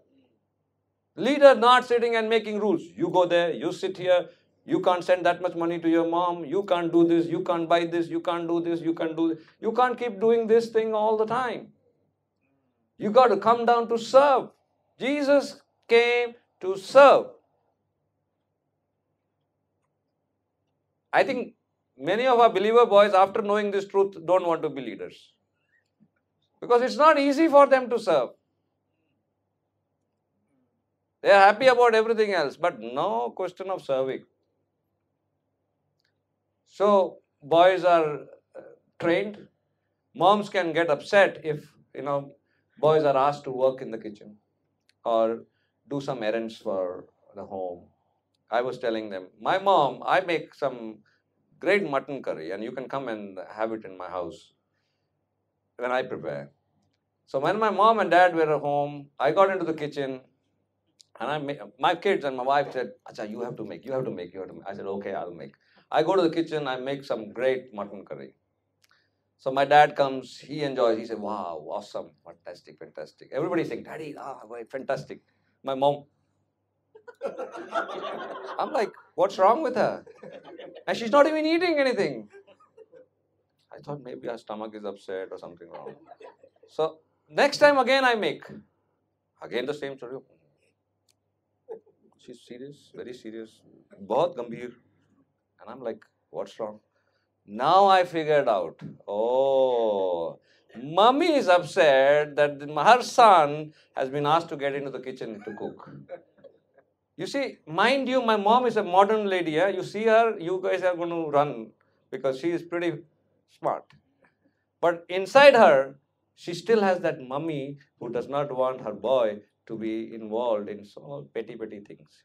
Leader not sitting and making rules. You go there, you sit here. You can't send that much money to your mom. You can't do this. You can't buy this. You can't do this. You can't do this. You can't keep doing this thing all the time. You got to come down to serve. Jesus came to serve. I think many of our believer boys, after knowing this truth, don't want to be leaders. Because it's not easy for them to serve. They are happy about everything else, but no question of serving. So boys are trained. Moms can get upset if, you know, boys are asked to work in the kitchen or do some errands for the home. I was telling them, my mom, I make some great mutton curry and you can come and have it in my house when I prepare. So when my mom and dad were at home, I got into the kitchen And I make, my kids and my wife said, "Acha, you have to make. I said, "Okay, I'll make." I go to the kitchen, I make some great mutton curry. So my dad comes, he enjoys, he said, "Wow, awesome, fantastic, fantastic." Everybody's saying, "Daddy, ah, fantastic." My mom, I'm like, what's wrong with her? And she's not even eating anything. I thought maybe her stomach is upset or something wrong. So next time again I make. Again the same story. She's serious, very serious, bahut gambhir. And I'm like, what's wrong? Now I figured out, oh, mummy is upset that her son has been asked to get into the kitchen to cook. You see, mind you, my mom is a modern lady. Yeah? You see her, you guys are going to run because she is pretty smart. But inside her, she still has that mummy who does not want her boy to be involved in so petty things.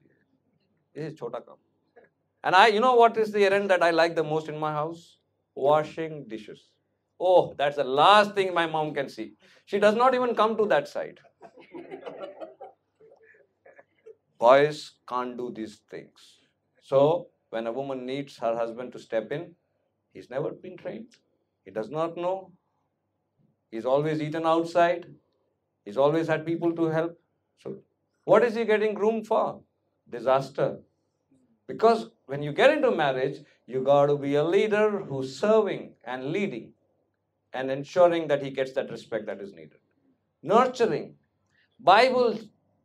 This is chota kaam. And I, you know what is the errand that I like the most in my house? Washing dishes. Oh, that's the last thing my mom can see. She does not even come to that side. Boys can't do these things. So, when a woman needs her husband to step in, he's never been trained. He does not know. He's always eaten outside. He's always had people to help. So, what is he getting groomed for? Disaster. Because when you get into marriage, you got to be a leader who's serving and leading and ensuring that he gets that respect that is needed. Nurturing. Bible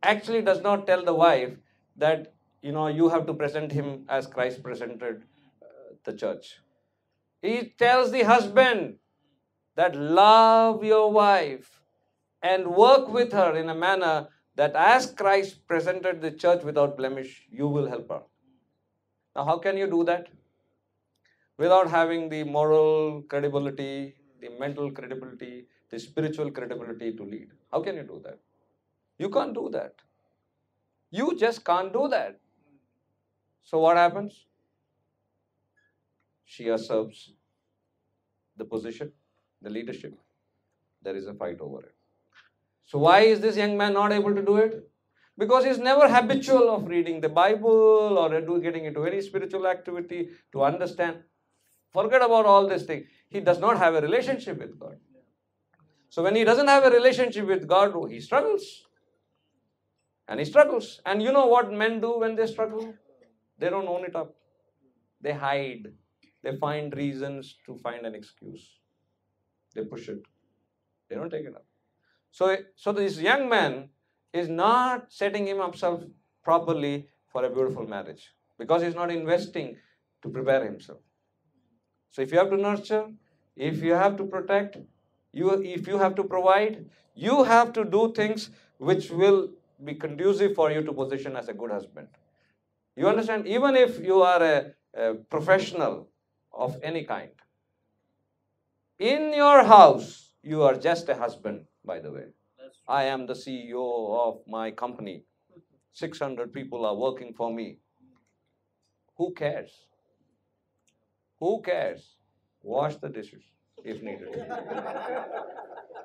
actually does not tell the wife that, you know, you have to present him as Christ presented the church. He tells the husband that love your wife and work with her in a manner that as Christ presented the church without blemish, you will help her. Now, how can you do that without having the moral credibility, the mental credibility, the spiritual credibility to lead? How can you do that? You can't do that. You just can't do that. So what happens? She usurps the position, the leadership. There is a fight over it. So why is this young man not able to do it? Because he's never habitual of reading the Bible or getting into any spiritual activity to understand. Forget about all this thing. He does not have a relationship with God. So when he doesn't have a relationship with God, he struggles. And he struggles. And you know what men do when they struggle? They don't own it up. They hide. They find reasons to find an excuse. They push it. They don't take it up. So this young man is not setting himself properly for a beautiful marriage because he's not investing to prepare himself. So if you have to nurture, if you have to protect, if you have to provide, you have to do things which will be conducive for you to position as a good husband. You understand? Even if you are a professional of any kind, in your house, you are just a husband, by the way. I am the CEO of my company. 600 people are working for me. Who cares? Who cares? Wash the dishes if needed.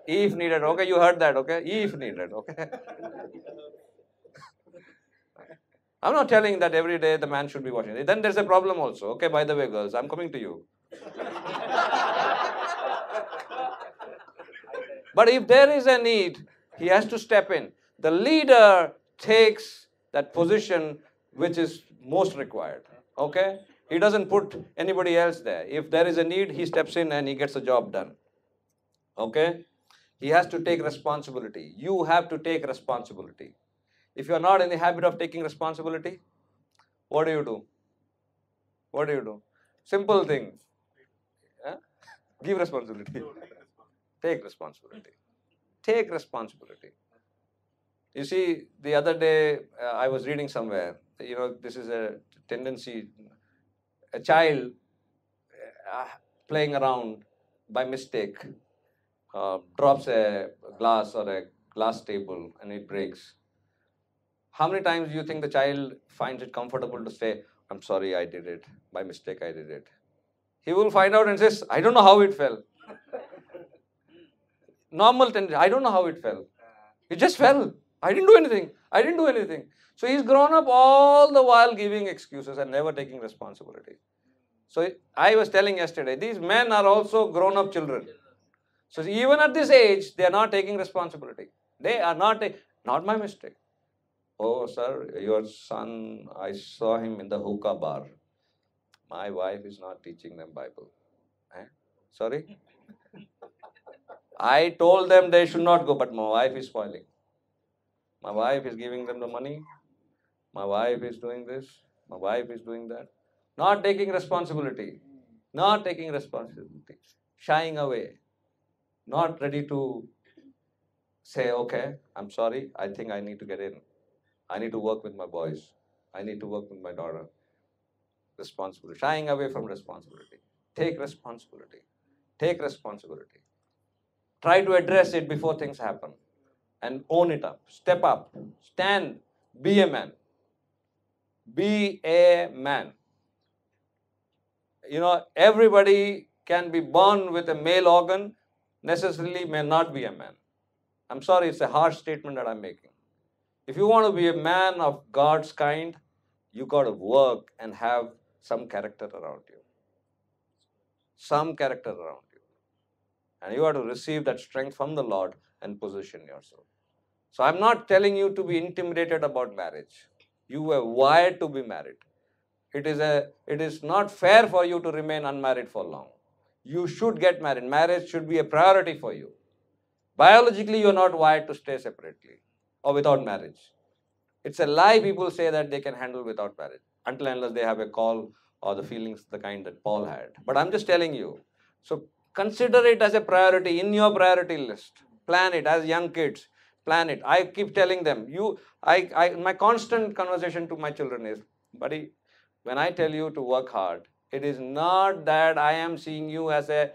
If needed. Okay, you heard that. Okay, if needed. Okay. I'm not telling that every day the man should be washing. Then there's a problem also. Okay, by the way, girls, I'm coming to you. But if there is a need, he has to step in. The leader takes that position which is most required. Okay? He doesn't put anybody else there. If there is a need, he steps in and he gets the job done. Okay? He has to take responsibility. You have to take responsibility. If you are not in the habit of taking responsibility, what do you do? What do you do? Simple thing. Huh? Give responsibility. Take responsibility. Take responsibility. You see, the other day I was reading somewhere, you know, this is a tendency, a child playing around by mistake drops a glass or a glass table and it breaks. How many times do you think the child finds it comfortable to say, "I'm sorry, I did it. By mistake, I did it"? He will find out and says, "I don't know how it fell." Normal tendency. I don't know how it fell. It just fell. I didn't do anything. I didn't do anything. So he's grown up all the while giving excuses and never taking responsibility. So I was telling yesterday, these men are also grown-up children. So even at this age, they are not taking responsibility. They are not my mistake. Oh, sir, your son, I saw him in the hookah bar. My wife is not teaching them Bible. Eh? Sorry? I told them they should not go, but my wife is spoiling. My wife is giving them the money. My wife is doing this. My wife is doing that. Not taking responsibility. Not taking responsibility. Shying away. Not ready to say, okay, I'm sorry. I think I need to get in. I need to work with my boys. I need to work with my daughter. Responsibility. Shying away from responsibility. Take responsibility. Take responsibility. Try to address it before things happen. And own it up. Step up. Stand. Be a man. Be a man. You know, everybody can be born with a male organ, necessarily may not be a man. I'm sorry, it's a harsh statement that I'm making. If you want to be a man of God's kind, you got to work and have some character around you. Some character around you. And you have to receive that strength from the Lord and position yourself. So I'm not telling you to be intimidated about marriage. You were wired to be married. It is not fair for you to remain unmarried for long. You should get married. Marriage should be a priority for you. Biologically, you are not wired to stay separately or without marriage. It's a lie people say that they can handle without marriage, until and unless they have a call or the feelings the kind that Paul had. But I'm just telling you. So consider it as a priority in your priority list. Plan it as young kids. Plan it. I keep telling them. My constant conversation to my children is, buddy, when I tell you to work hard, it is not that I am seeing you as a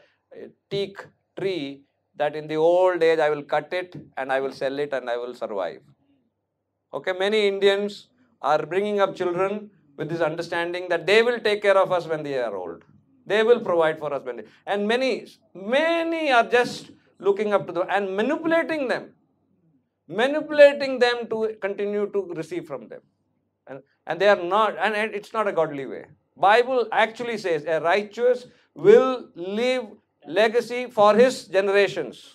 teak tree that in the old age I will cut it and I will sell it and I will survive. Okay, many Indians are bringing up children with this understanding that they will take care of us when they are old. They will provide for us when they... And many are just looking up to them and manipulating them. Manipulating them to continue to receive from them. And they are not, and it's not a godly way. Bible actually says a righteous will leave legacy for his generations.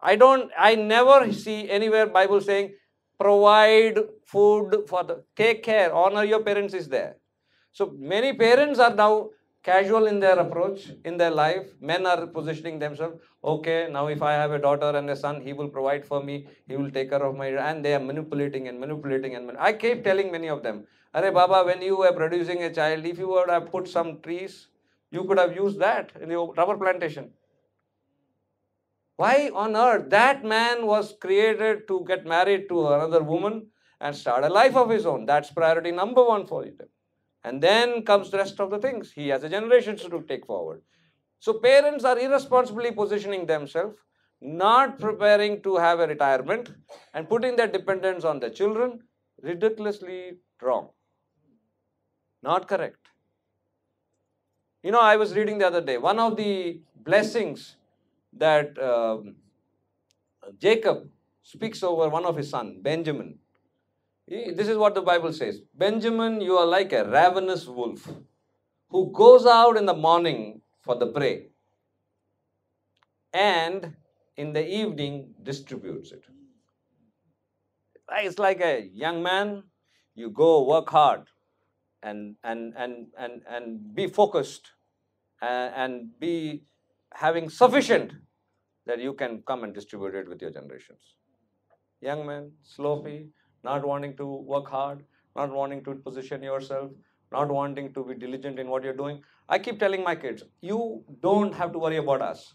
I never see anywhere Bible saying provide food for the, take care, honor your parents is there. So many parents are now casual in their approach, in their life. Men are positioning themselves, okay, now if I have a daughter and a son, he will provide for me, he will take care of my... And they are manipulating and manipulating and... I keep telling many of them, Arey Baba, when you were producing a child, if you would have put some trees, you could have used that in the rubber plantation. Why on earth? That man was created to get married to another woman and start a life of his own. That's priority number one for them. And then comes the rest of the things. He has a generation to take forward. So parents are irresponsibly positioning themselves, not preparing to have a retirement and putting their dependence on their children. Ridiculously wrong. Not correct. You know, I was reading the other day, one of the blessings that Jacob speaks over one of his sons, Benjamin. This is what the Bible says. Benjamin, you are like a ravenous wolf who goes out in the morning for the prey and in the evening distributes it. It's like a young man, you go work hard and be focused and be having sufficient that you can come and distribute it with your generations. Young man, sloppy. Not wanting to work hard, not wanting to position yourself, not wanting to be diligent in what you're doing. I keep telling my kids, you don't have to worry about us.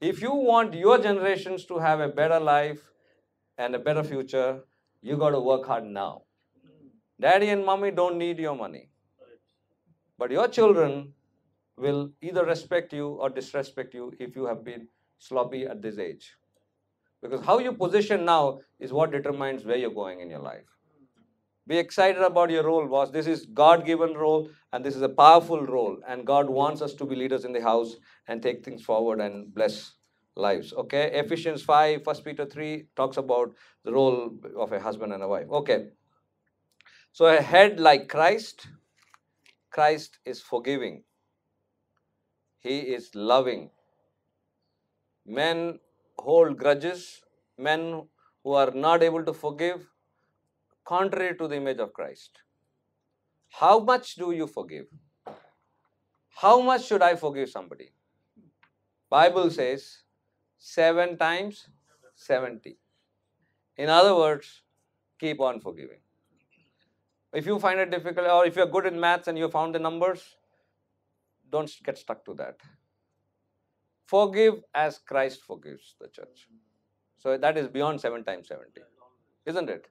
If you want your generations to have a better life and a better future, you got to work hard now. Daddy and mommy don't need your money. But your children will either respect you or disrespect you if you have been sloppy at this age. Because how you position now is what determines where you're going in your life. Be excited about your role, boss. This is God-given role and this is a powerful role. And God wants us to be leaders in the house and take things forward and bless lives. Okay, Ephesians 5, 1 Peter 3 talks about the role of a husband and a wife. Okay, so a head like Christ, Christ is forgiving. He is loving. Men hold grudges. Men who are not able to forgive, contrary to the image of Christ. How much do you forgive? How much should I forgive somebody? Bible says 7 times 70. In other words, keep on forgiving. If you find it difficult, or if you're good in maths and you found the numbers, don't get stuck to that. Forgive as Christ forgives the church. So that is beyond 7 times 70. Isn't it?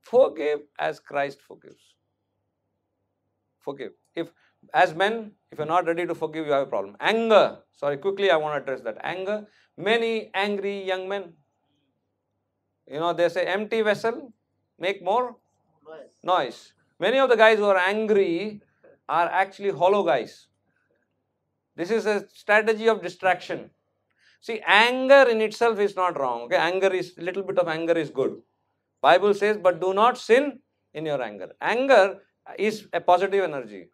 Forgive as Christ forgives. Forgive. If, as men, if you're not ready to forgive, you have a problem. Anger. Sorry, quickly I want to address that. Anger. Many angry young men. You know, they say, empty vessel, make more noise. Many of the guys who are angry are actually hollow guys. This is a strategy of distraction. See, anger in itself is not wrong. Okay? Anger is, little bit of anger is good. Bible says, but do not sin in your anger. Anger is a positive energy.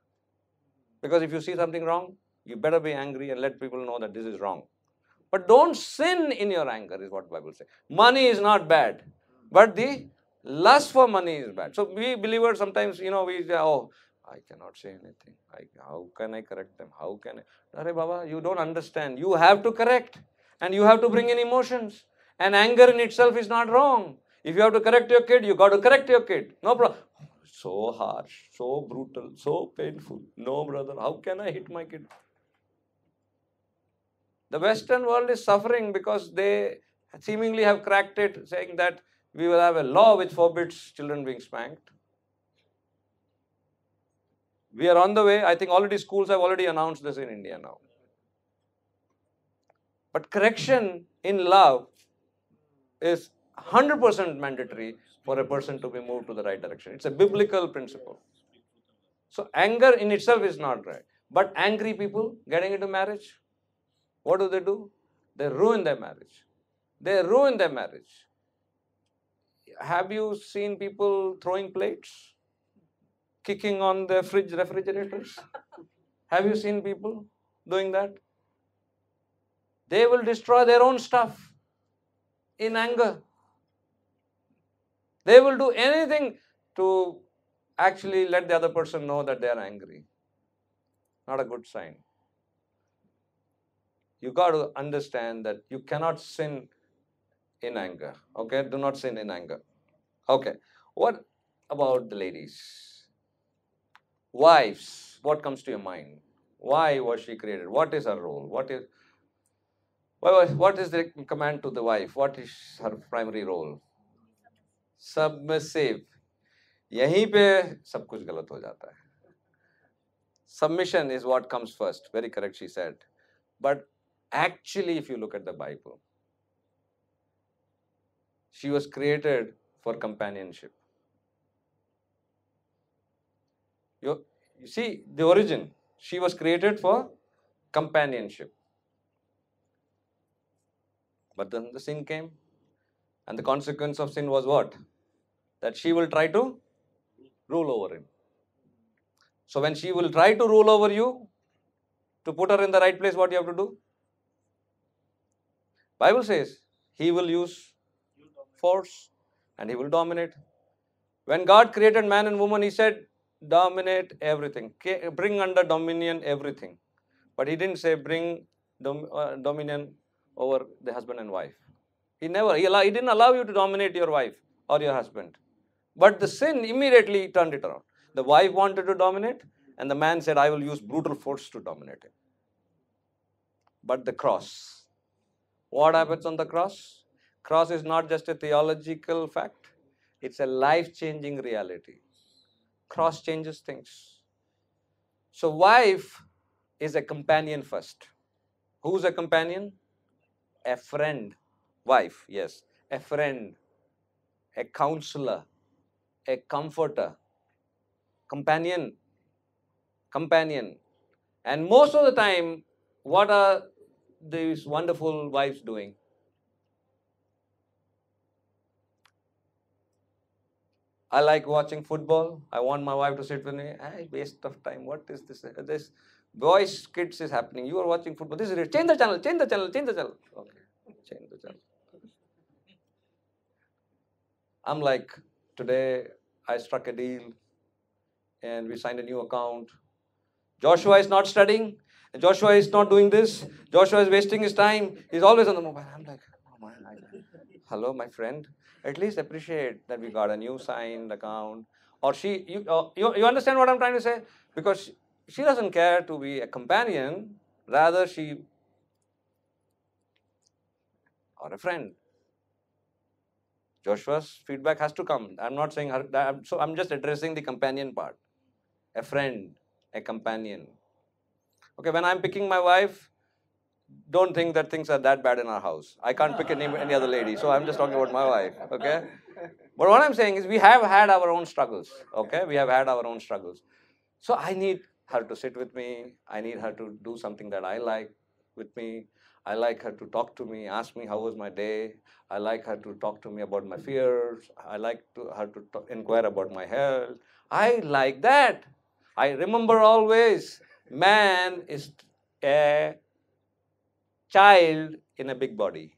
Because if you see something wrong, you better be angry and let people know that this is wrong. But don't sin in your anger is what the Bible says. Money is not bad, but the lust for money is bad. So we believers sometimes, you know, we say, oh, I cannot say anything. How can I correct them? How can I? Arey Baba, you don't understand. You have to correct and you have to bring in emotions. And anger in itself is not wrong. If you have to correct your kid, you got to correct your kid. No problem. So harsh, so brutal, so painful. No, brother, how can I hit my kid? The Western world is suffering because they seemingly have cracked it, saying that we will have a law which forbids children being spanked. We are on the way. I think already schools have already announced this in India now. But correction in love is 100% mandatory for a person to be moved to the right direction. It's a biblical principle. So anger in itself is not right. But angry people getting into marriage, what do? They ruin their marriage. They ruin their marriage. Have you seen people throwing plates? Kicking on the fridge refrigerators? Have you seen people doing that? They will destroy their own stuff in anger. They will do anything to actually let the other person know that they are angry. Not a good sign. You got to understand that you cannot sin in anger. Okay? Do not sin in anger. Okay. What about the ladies? Wives. What comes to your mind? Why was she created? What is her role? What is the command to the wife? What is her primary role? Submissive. यहीं पे सब कुछ गलत हो जाता है. Submission is what comes first. Very correct, she said. But actually, if you look at the Bible, she was created for companionship. You see the origin. She was created for companionship. But then the sin came. And the consequence of sin was what? That she will try to rule over him. So when she will try to rule over you, to put her in the right place, what do you have to do? Bible says, he will use force and he will dominate. When God created man and woman, he said, dominate everything. Bring under dominion everything. But he didn't say bring dominion over the husband and wife. He didn't allow you to dominate your wife or your husband. But the sin immediately turned it around. The wife wanted to dominate and the man said, I will use brutal force to dominate him. But the cross. What happens on the cross? Cross is not just a theological fact. It's a life-changing reality. Cross changes things. So wife is a companion first. Who's a companion? A friend. Wife, yes, a friend, a counselor, a comforter, companion. And most of the time, what are these wonderful wives doing? I like watching football. I want my wife to sit with me. Hey, waste of time. What is this? This boys, kids is happening. You are watching football. This is it. Change the channel. Change the channel. Change the channel. Okay. Change the channel. I'm like, today I struck a deal and we signed a new account. Joshua is not studying. Joshua is not doing this. Joshua is wasting his time. He's always on the mobile. I'm like, oh my God. Hello, my friend. At least appreciate that we got a new signed account. Or she, you understand what I'm trying to say? Because she doesn't care to be a companion, rather she, or a friend. Joshua's feedback has to come. I'm not saying her, so I'm just addressing the companion part. A friend, a companion. Okay, when I'm picking my wife, don't think that things are that bad in our house. I can't pick any other lady, so I'm just talking about my wife, okay? But what I'm saying is we have had our own struggles, okay? We have had our own struggles. So I need her to sit with me. I need her to do something that I like with me. I like her to talk to me, ask me how was my day. I like her to talk to me about my fears. I like her to inquire about my health. I like that. I remember always, man is a child in a big body.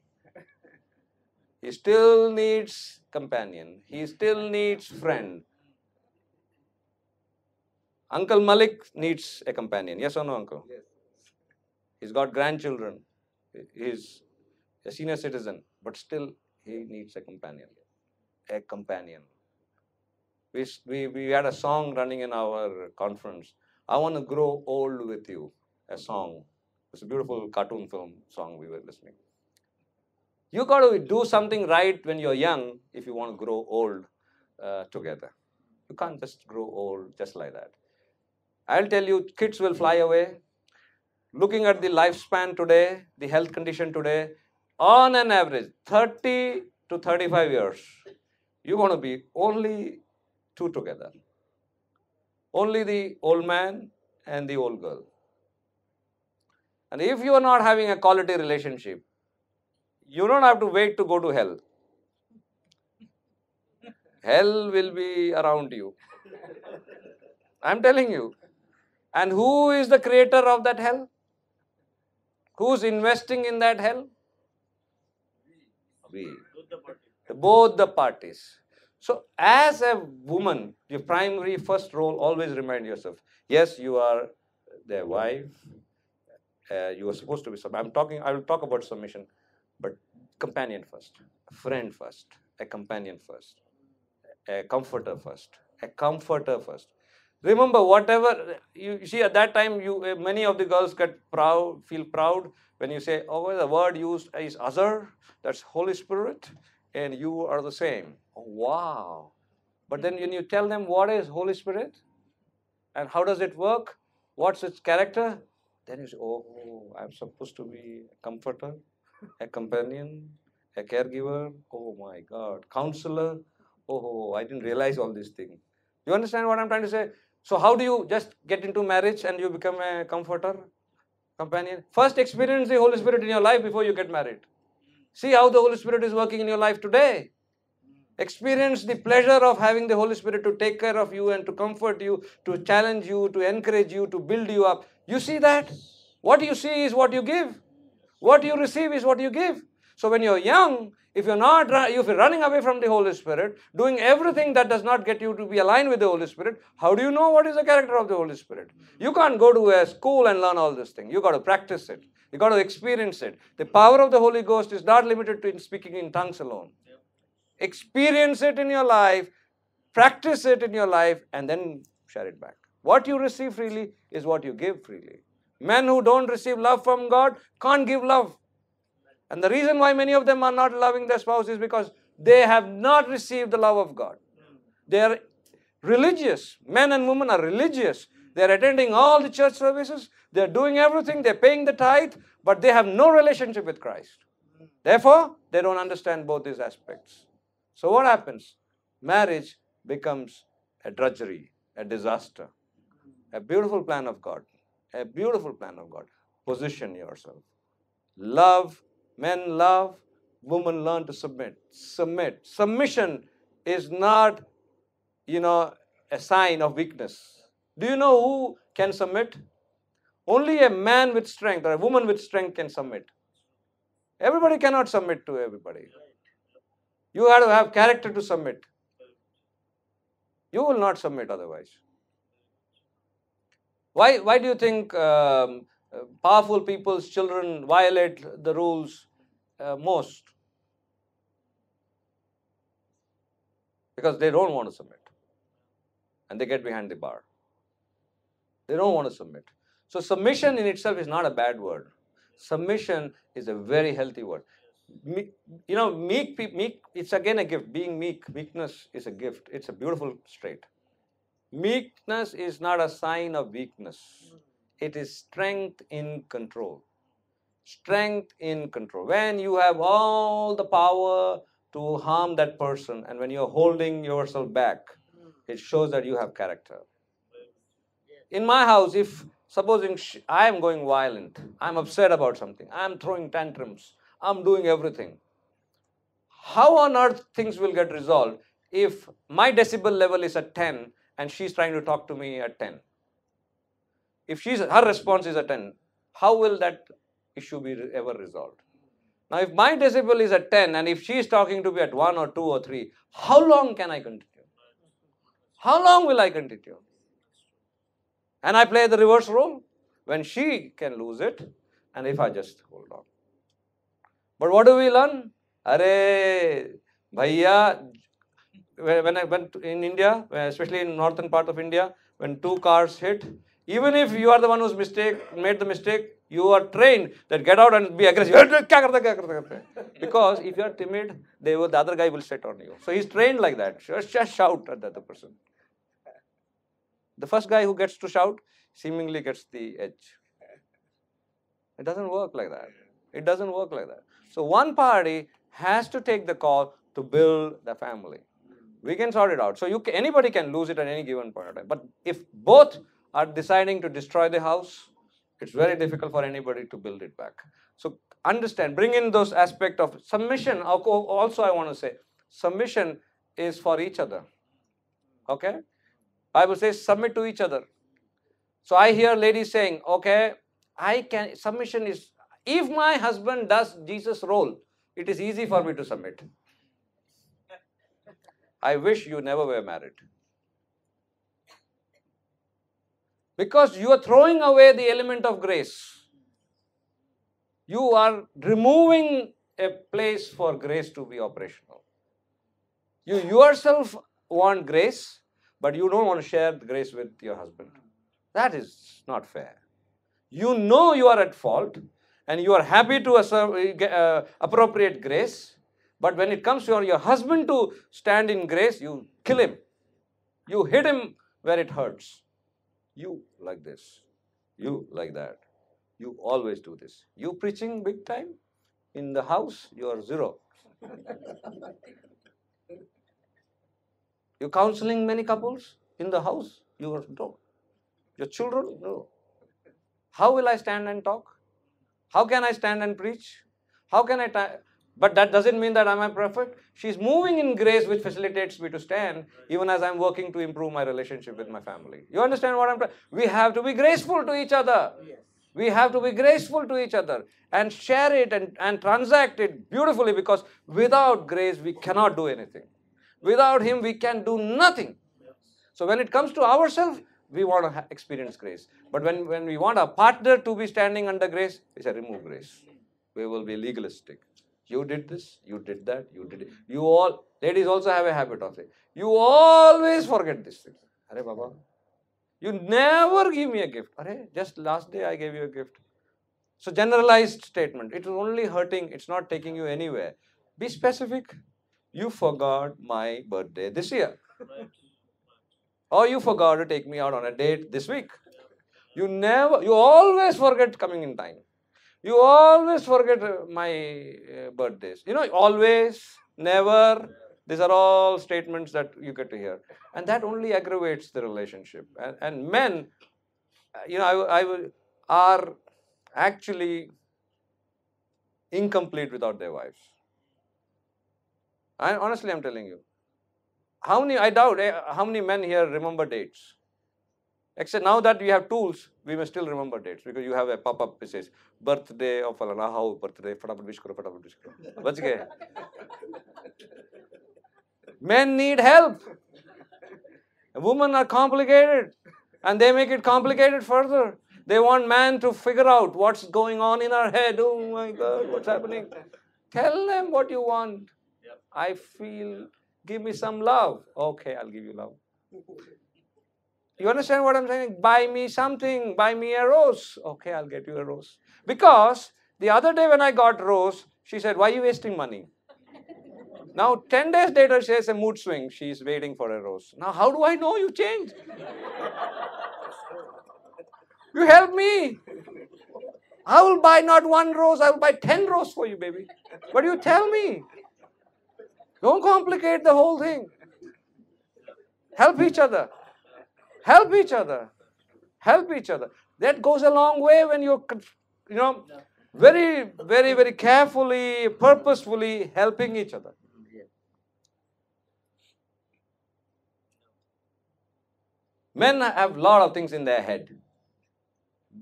He still needs companion. He still needs friend. Uncle Malik needs a companion. Yes or no, uncle? Yes. He's got grandchildren. He's a senior citizen, but still he needs a companion. A companion. We had a song running in our conference. I want to grow old with you. A song. It's a beautiful cartoon film song we were listening. You got to do something right when you're young if you want to grow old together. You can't just grow old just like that. I'll tell you, kids will fly away. Looking at the lifespan today, the health condition today, on an average, 30 to 35 years, you're going to be only two together. Only the old man and the old girl. And if you are not having a quality relationship, you don't have to wait to go to hell. Hell will be around you. I'm telling you. And who is the creator of that hell? Who's investing in that hell? We. Both the parties. So as a woman, your primary first role, always remind yourself. Yes, you are their wife. You are supposed to be submissive. I will talk about submission, but companion first, friend first, a companion first, a comforter first, a comforter first. Remember, whatever you see at that time, many of the girls get proud, feel proud when you say, "Oh, the word used is other. That's Holy Spirit, and you are the same." Oh, wow! But then when you tell them what is Holy Spirit and how does it work, what's its character? Then you say, oh, I'm supposed to be a comforter, a companion, a caregiver. Oh my God, counselor. Oh, I didn't realize all these things. You understand what I'm trying to say? So how do you just get into marriage and you become a comforter, companion? First experience the Holy Spirit in your life before you get married. See how the Holy Spirit is working in your life today. Experience the pleasure of having the Holy Spirit to take care of you and to comfort you, to challenge you, to encourage you, to build you up. You see that? What you see is what you give. What you receive is what you give. So when you're young, if you're running away from the Holy Spirit, doing everything that does not get you to be aligned with the Holy Spirit, how do you know what is the character of the Holy Spirit? You can't go to a school and learn all this thing. You got to practice it. You got to experience it. The power of the Holy Ghost is not limited to speaking in tongues alone. Experience it in your life, practice it in your life, and then share it back. What you receive freely is what you give freely. Men who don't receive love from God can't give love. And the reason why many of them are not loving their spouse is because they have not received the love of God. They are religious. Men and women are religious. They are attending all the church services. They are doing everything. They are paying the tithe. But they have no relationship with Christ. Therefore, they don't understand both these aspects. So what happens? Marriage becomes a drudgery, a disaster. A beautiful plan of God. A beautiful plan of God. Position yourself. Love, men love, women learn to submit. Submit. Submission is not, a sign of weakness. Do you know who can submit? Only a man with strength or a woman with strength can submit. Everybody cannot submit to everybody. You have to have character to submit. You will not submit otherwise. Why do you think powerful people's children violate the rules most? Because they don't want to submit. And they get behind the bar. They don't want to submit. So submission in itself is not a bad word. Submission is a very healthy word. Meek, it's again a gift. Being meek, meekness is a gift. It's a beautiful trait. Meekness is not a sign of weakness. It is strength in control. Strength in control. When you have all the power to harm that person and when you're holding yourself back, it shows that you have character. In my house, if supposing I am going violent, I'm upset about something, I'm throwing tantrums, I'm doing everything. How on earth things will get resolved if my decibel level is at 10 and she's trying to talk to me at 10? If her response is at 10, how will that issue be ever resolved? Now, if my decibel is at 10 and if she's talking to me at 1 or 2 or 3, how long can I continue? How long will I continue? And I play the reverse role when she can lose it and if I just hold on. But what do we learn? Arey, bhaiya, when I went in India, especially in northern part of India, when two cars hit, even if you are the one who's made the mistake, you are trained that get out and be aggressive. Because if you are timid, the other guy will sit on you. So he's trained like that. Just shout at the other person. The first guy who gets to shout seemingly gets the edge. It doesn't work like that. It doesn't work like that. So one party has to take the call to build the family. We can sort it out. So anybody can lose it at any given point of time. But if both are deciding to destroy the house, it's very difficult for anybody to build it back. So understand, bring in those aspects of submission. Also, I want to say, submission is for each other. Okay? Bible says, submit to each other. So I hear ladies saying, okay, submission is, if my husband does Jesus' role, it is easy for me to submit. I wish you never were married. Because you are throwing away the element of grace. You are removing a place for grace to be operational. You yourself want grace, but you don't want to share the grace with your husband. That is not fair. You know you are at fault. And you are happy to appropriate grace. But when it comes to your husband to stand in grace, you kill him. You hit him where it hurts. You like this. You like that. You always do this. You preaching big time. In the house, you are zero. You counseling many couples. In the house, you are no. Your children, no. How will I stand and talk? How can I stand and preach? How can I? But that doesn't mean that I'm a prophet. She's moving in grace which facilitates me to stand even as I'm working to improve my relationship with my family. You understand what I'm trying? We have to be graceful to each other. We have to be graceful to each other and share it and transact it beautifully, because without grace we cannot do anything. Without Him we can do nothing. So when it comes to ourselves, we want to experience grace. But when we want our partner to be standing under grace, we say, remove grace. We will be legalistic. You did this, you did that, you did it. You all, ladies also have a habit of it. You always forget this thing. Arey Baba, you never give me a gift. Arey, just last day I gave you a gift. So generalized statement. It is only hurting. It's not taking you anywhere. Be specific. You forgot my birthday this year. Or you forgot to take me out on a date this week. You always forget coming in time. You always forget my birthdays. Always, never. These are all statements that you get to hear. And that only aggravates the relationship. And men, are actually incomplete without their wives. I honestly am telling you. I doubt how many men here remember dates. Except now that we have tools, we may still remember dates because you have a pop-up which says, birthday of Alana, how birthday, fatapat. Men need help. Women are complicated and they make it complicated further. They want man to figure out what's going on in our head. Oh my God, what's happening? Tell them what you want. I feel, give me some love. Okay, I'll give you love. You understand what I'm saying? Buy me something. Buy me a rose. Okay, I'll get you a rose. Because the other day when I got rose, she said, why are you wasting money? Now, 10 days later, she has a mood swing. She's waiting for a rose. Now, how do I know you changed? You help me. I will buy not one rose. I will buy 10 roses for you, baby. But you tell me. Don't complicate the whole thing. Help each other. Help each other. Help each other. That goes a long way when you're, very, very, very carefully, purposefully helping each other. Men have a lot of things in their head.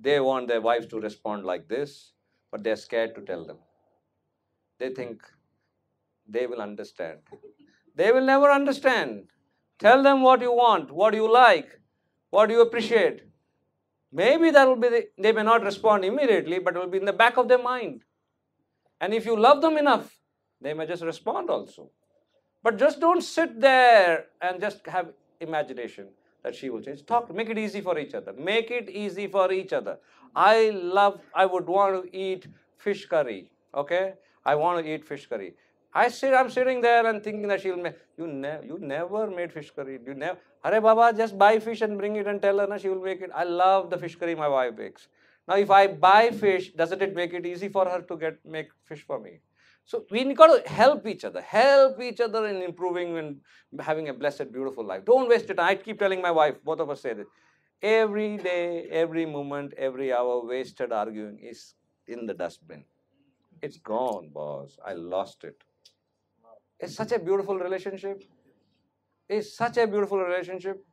They want their wives to respond like this, but they're scared to tell them. They think they will understand. They will never understand. Tell them what you want, what you like, what you appreciate. Maybe that will be, they may not respond immediately, but it will be in the back of their mind. And if you love them enough, they may just respond also. But just don't sit there and just have imagination that she will change. Talk, make it easy for each other. Make it easy for each other. I would want to eat fish curry, okay? I want to eat fish curry. I'm sitting there and thinking that she'll make, you never made fish curry. You never, Hare Baba, just buy fish and bring it and tell her, na, she will make it. I love the fish curry my wife makes. Now, if I buy fish, doesn't it make it easy for her to make fish for me? So, we got to help each other. Help each other in improving and having a blessed, beautiful life. Don't waste it. I keep telling my wife, both of us say this. Every day, every moment, every hour wasted arguing is in the dustbin. It's gone, boss. I lost it. It's such a beautiful relationship. It's such a beautiful relationship.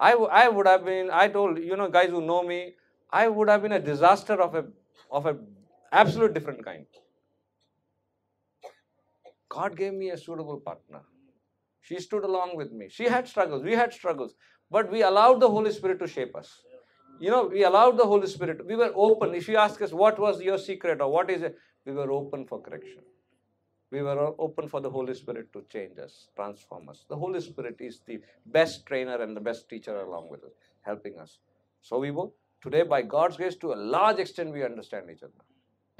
I would have been, I told, guys who know me, I would have been a disaster of an absolute different kind. God gave me a suitable partner. She stood along with me. She had struggles. We had struggles. But we allowed the Holy Spirit to shape us. We allowed the Holy Spirit. We were open. If you ask us, what was your secret or what is it? We were open for correction. We were open for the Holy Spirit to change us, transform us. The Holy Spirit is the best trainer and the best teacher along with us, helping us. So we will. Today, by God's grace, to a large extent, we understand each other.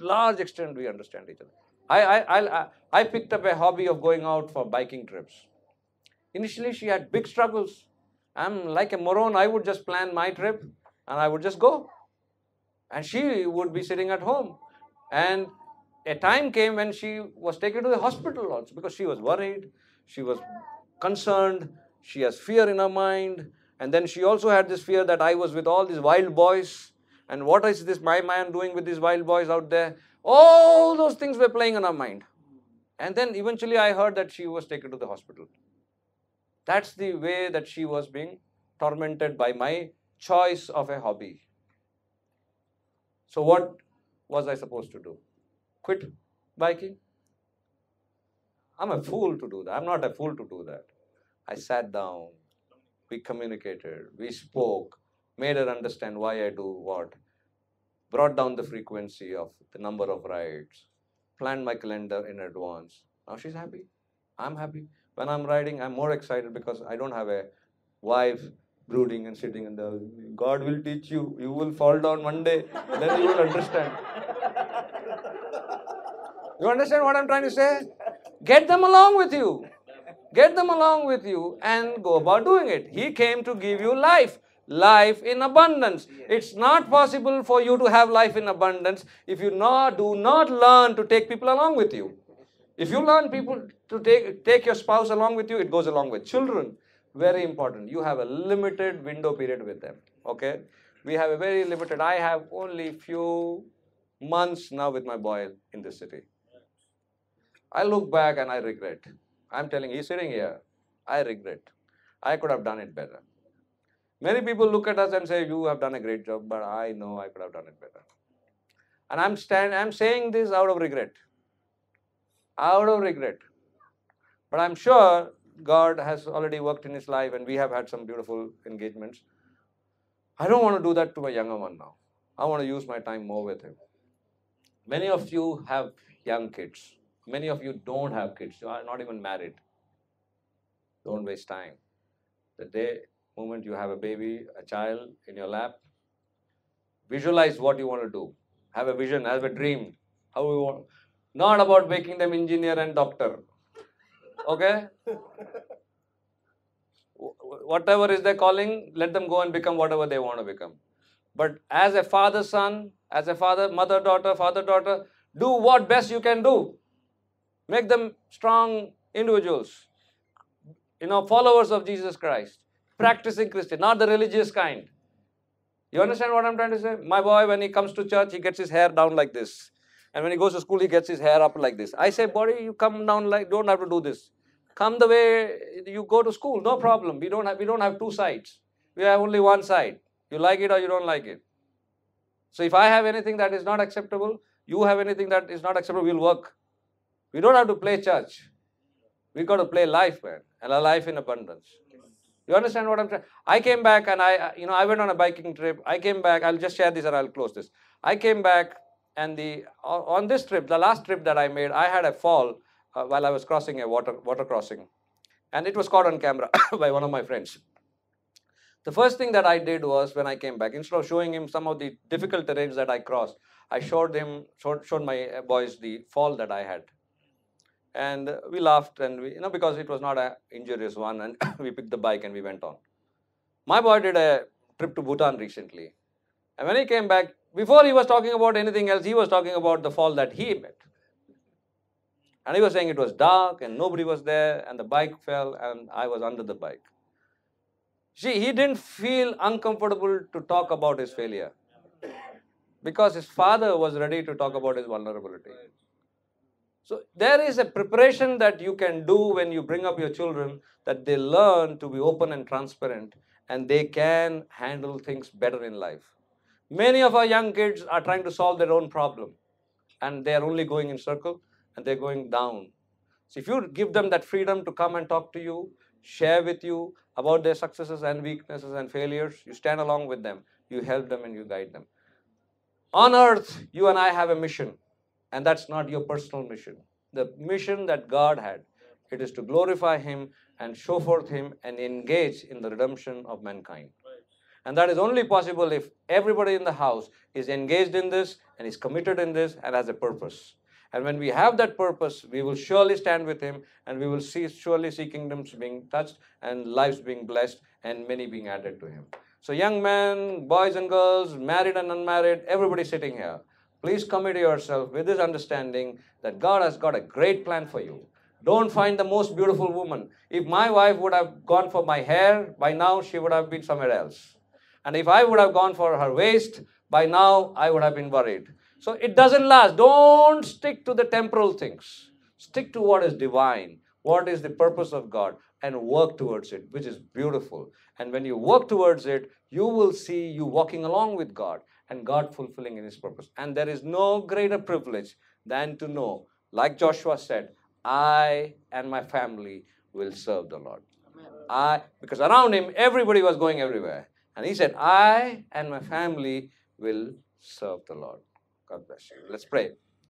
Large extent, we understand each other. I picked up a hobby of going out for biking trips. Initially, she had big struggles. I'm like a moron. I would just plan my trip and I would just go. And she would be sitting at home. And a time came when she was taken to the hospital also because she was worried, she was concerned, she has fear in her mind, and then she also had this fear that I was with all these wild boys and what is this my man doing with these wild boys out there? All those things were playing in her mind. And then eventually I heard that she was taken to the hospital. That's the way that she was being tormented by my choice of a hobby. So what was I supposed to do? Quit biking? I'm a fool to do that. I'm not a fool to do that. I sat down, we communicated, we spoke, made her understand why I do what, brought down the frequency of the number of rides, planned my calendar in advance. Now she's happy. I'm happy. When I'm riding, I'm more excited because I don't have a wife brooding and sitting in the, God will teach you, you will fall down one day, then you will understand. You understand what I'm trying to say? Get them along with you. Get them along with you and go about doing it. He came to give you life. Life in abundance. It's not possible for you to have life in abundance if you do not learn to take people along with you. If you learn people to take your spouse along with you, it goes along with children. Very important. You have a limited window period with them. Okay? We have a very limited. I have only few months now with my boy in this city. I look back and I regret. I'm telling you, he's sitting here. I regret. I could have done it better. Many people look at us and say, you have done a great job, but I know I could have done it better. And I'm saying this out of regret. Out of regret. But I'm sure God has already worked in his life and we have had some beautiful engagements. I don't want to do that to my younger one now. I want to use my time more with him. Many of you have young kids. Many of you don't have kids. You are not even married. Don't waste time. The moment you have a baby, a child in your lap, visualize what you want to do. Have a vision, have a dream. How you want. Not about making them engineer and doctor. Okay? Whatever is their calling, let them go and become whatever they want to become. But as a father, son, as a father, mother, daughter, father, daughter, do what best you can do. Make them strong individuals. You know, followers of Jesus Christ. Practicing Christian, not the religious kind. You understand what I'm trying to say? My boy, when he comes to church, he gets his hair down like this. And when he goes to school, he gets his hair up like this. I say, buddy, you come down like, don't have to do this. Come the way you go to school, no problem. We don't have two sides. We have only one side. You like it or you don't like it. So if I have anything that is not acceptable, you have anything that is not acceptable, we'll work. We don't have to play church. We've got to play life, man. And a life in abundance. You understand what I'm saying? I came back and I went on a biking trip. I came back. I'll just share this and I'll close this. I came back and on this trip, the last trip that I made, I had a fall while I was crossing a water crossing. And it was caught on camera by one of my friends. The first thing that I did was when I came back, instead of showing him some of the difficult terrains that I crossed, I showed my boys the fall that I had. And we laughed and because it was not an injurious one, and we picked the bike and we went on. My boy did a trip to Bhutan recently. And when he came back, before he was talking about anything else, he was talking about the fall that he met. And he was saying it was dark and nobody was there and the bike fell and I was under the bike. See, he didn't feel uncomfortable to talk about his failure because his father was ready to talk about his vulnerability. So there is a preparation that you can do when you bring up your children that they learn to be open and transparent and they can handle things better in life. Many of our young kids are trying to solve their own problem and they are only going in circle and they're going down. So if you give them that freedom to come and talk to you, share with you about their successes and weaknesses and failures, you stand along with them, you help them and you guide them. On earth, you and I have a mission. And that's not your personal mission. The mission that God had, it is to glorify Him and show forth Him and engage in the redemption of mankind. Right. And that is only possible if everybody in the house is engaged in this and is committed in this and has a purpose. And when we have that purpose, we will surely stand with Him and we will surely see kingdoms being touched and lives being blessed and many being added to Him. So young men, boys and girls, married and unmarried, everybody sitting here. Please commit yourself with this understanding that God has got a great plan for you. Don't find the most beautiful woman. If my wife would have gone for my hair, by now she would have been somewhere else. And if I would have gone for her waist, by now I would have been worried. So it doesn't last. Don't stick to the temporal things. Stick to what is divine, what is the purpose of God, and work towards it, which is beautiful. And when you work towards it, you will see you walking along with God. And God fulfilling in His purpose. And there is no greater privilege than to know, like Joshua said, I and my family will serve the Lord. Amen. Because around him, everybody was going everywhere. And he said, I and my family will serve the Lord. God bless you. Let's pray.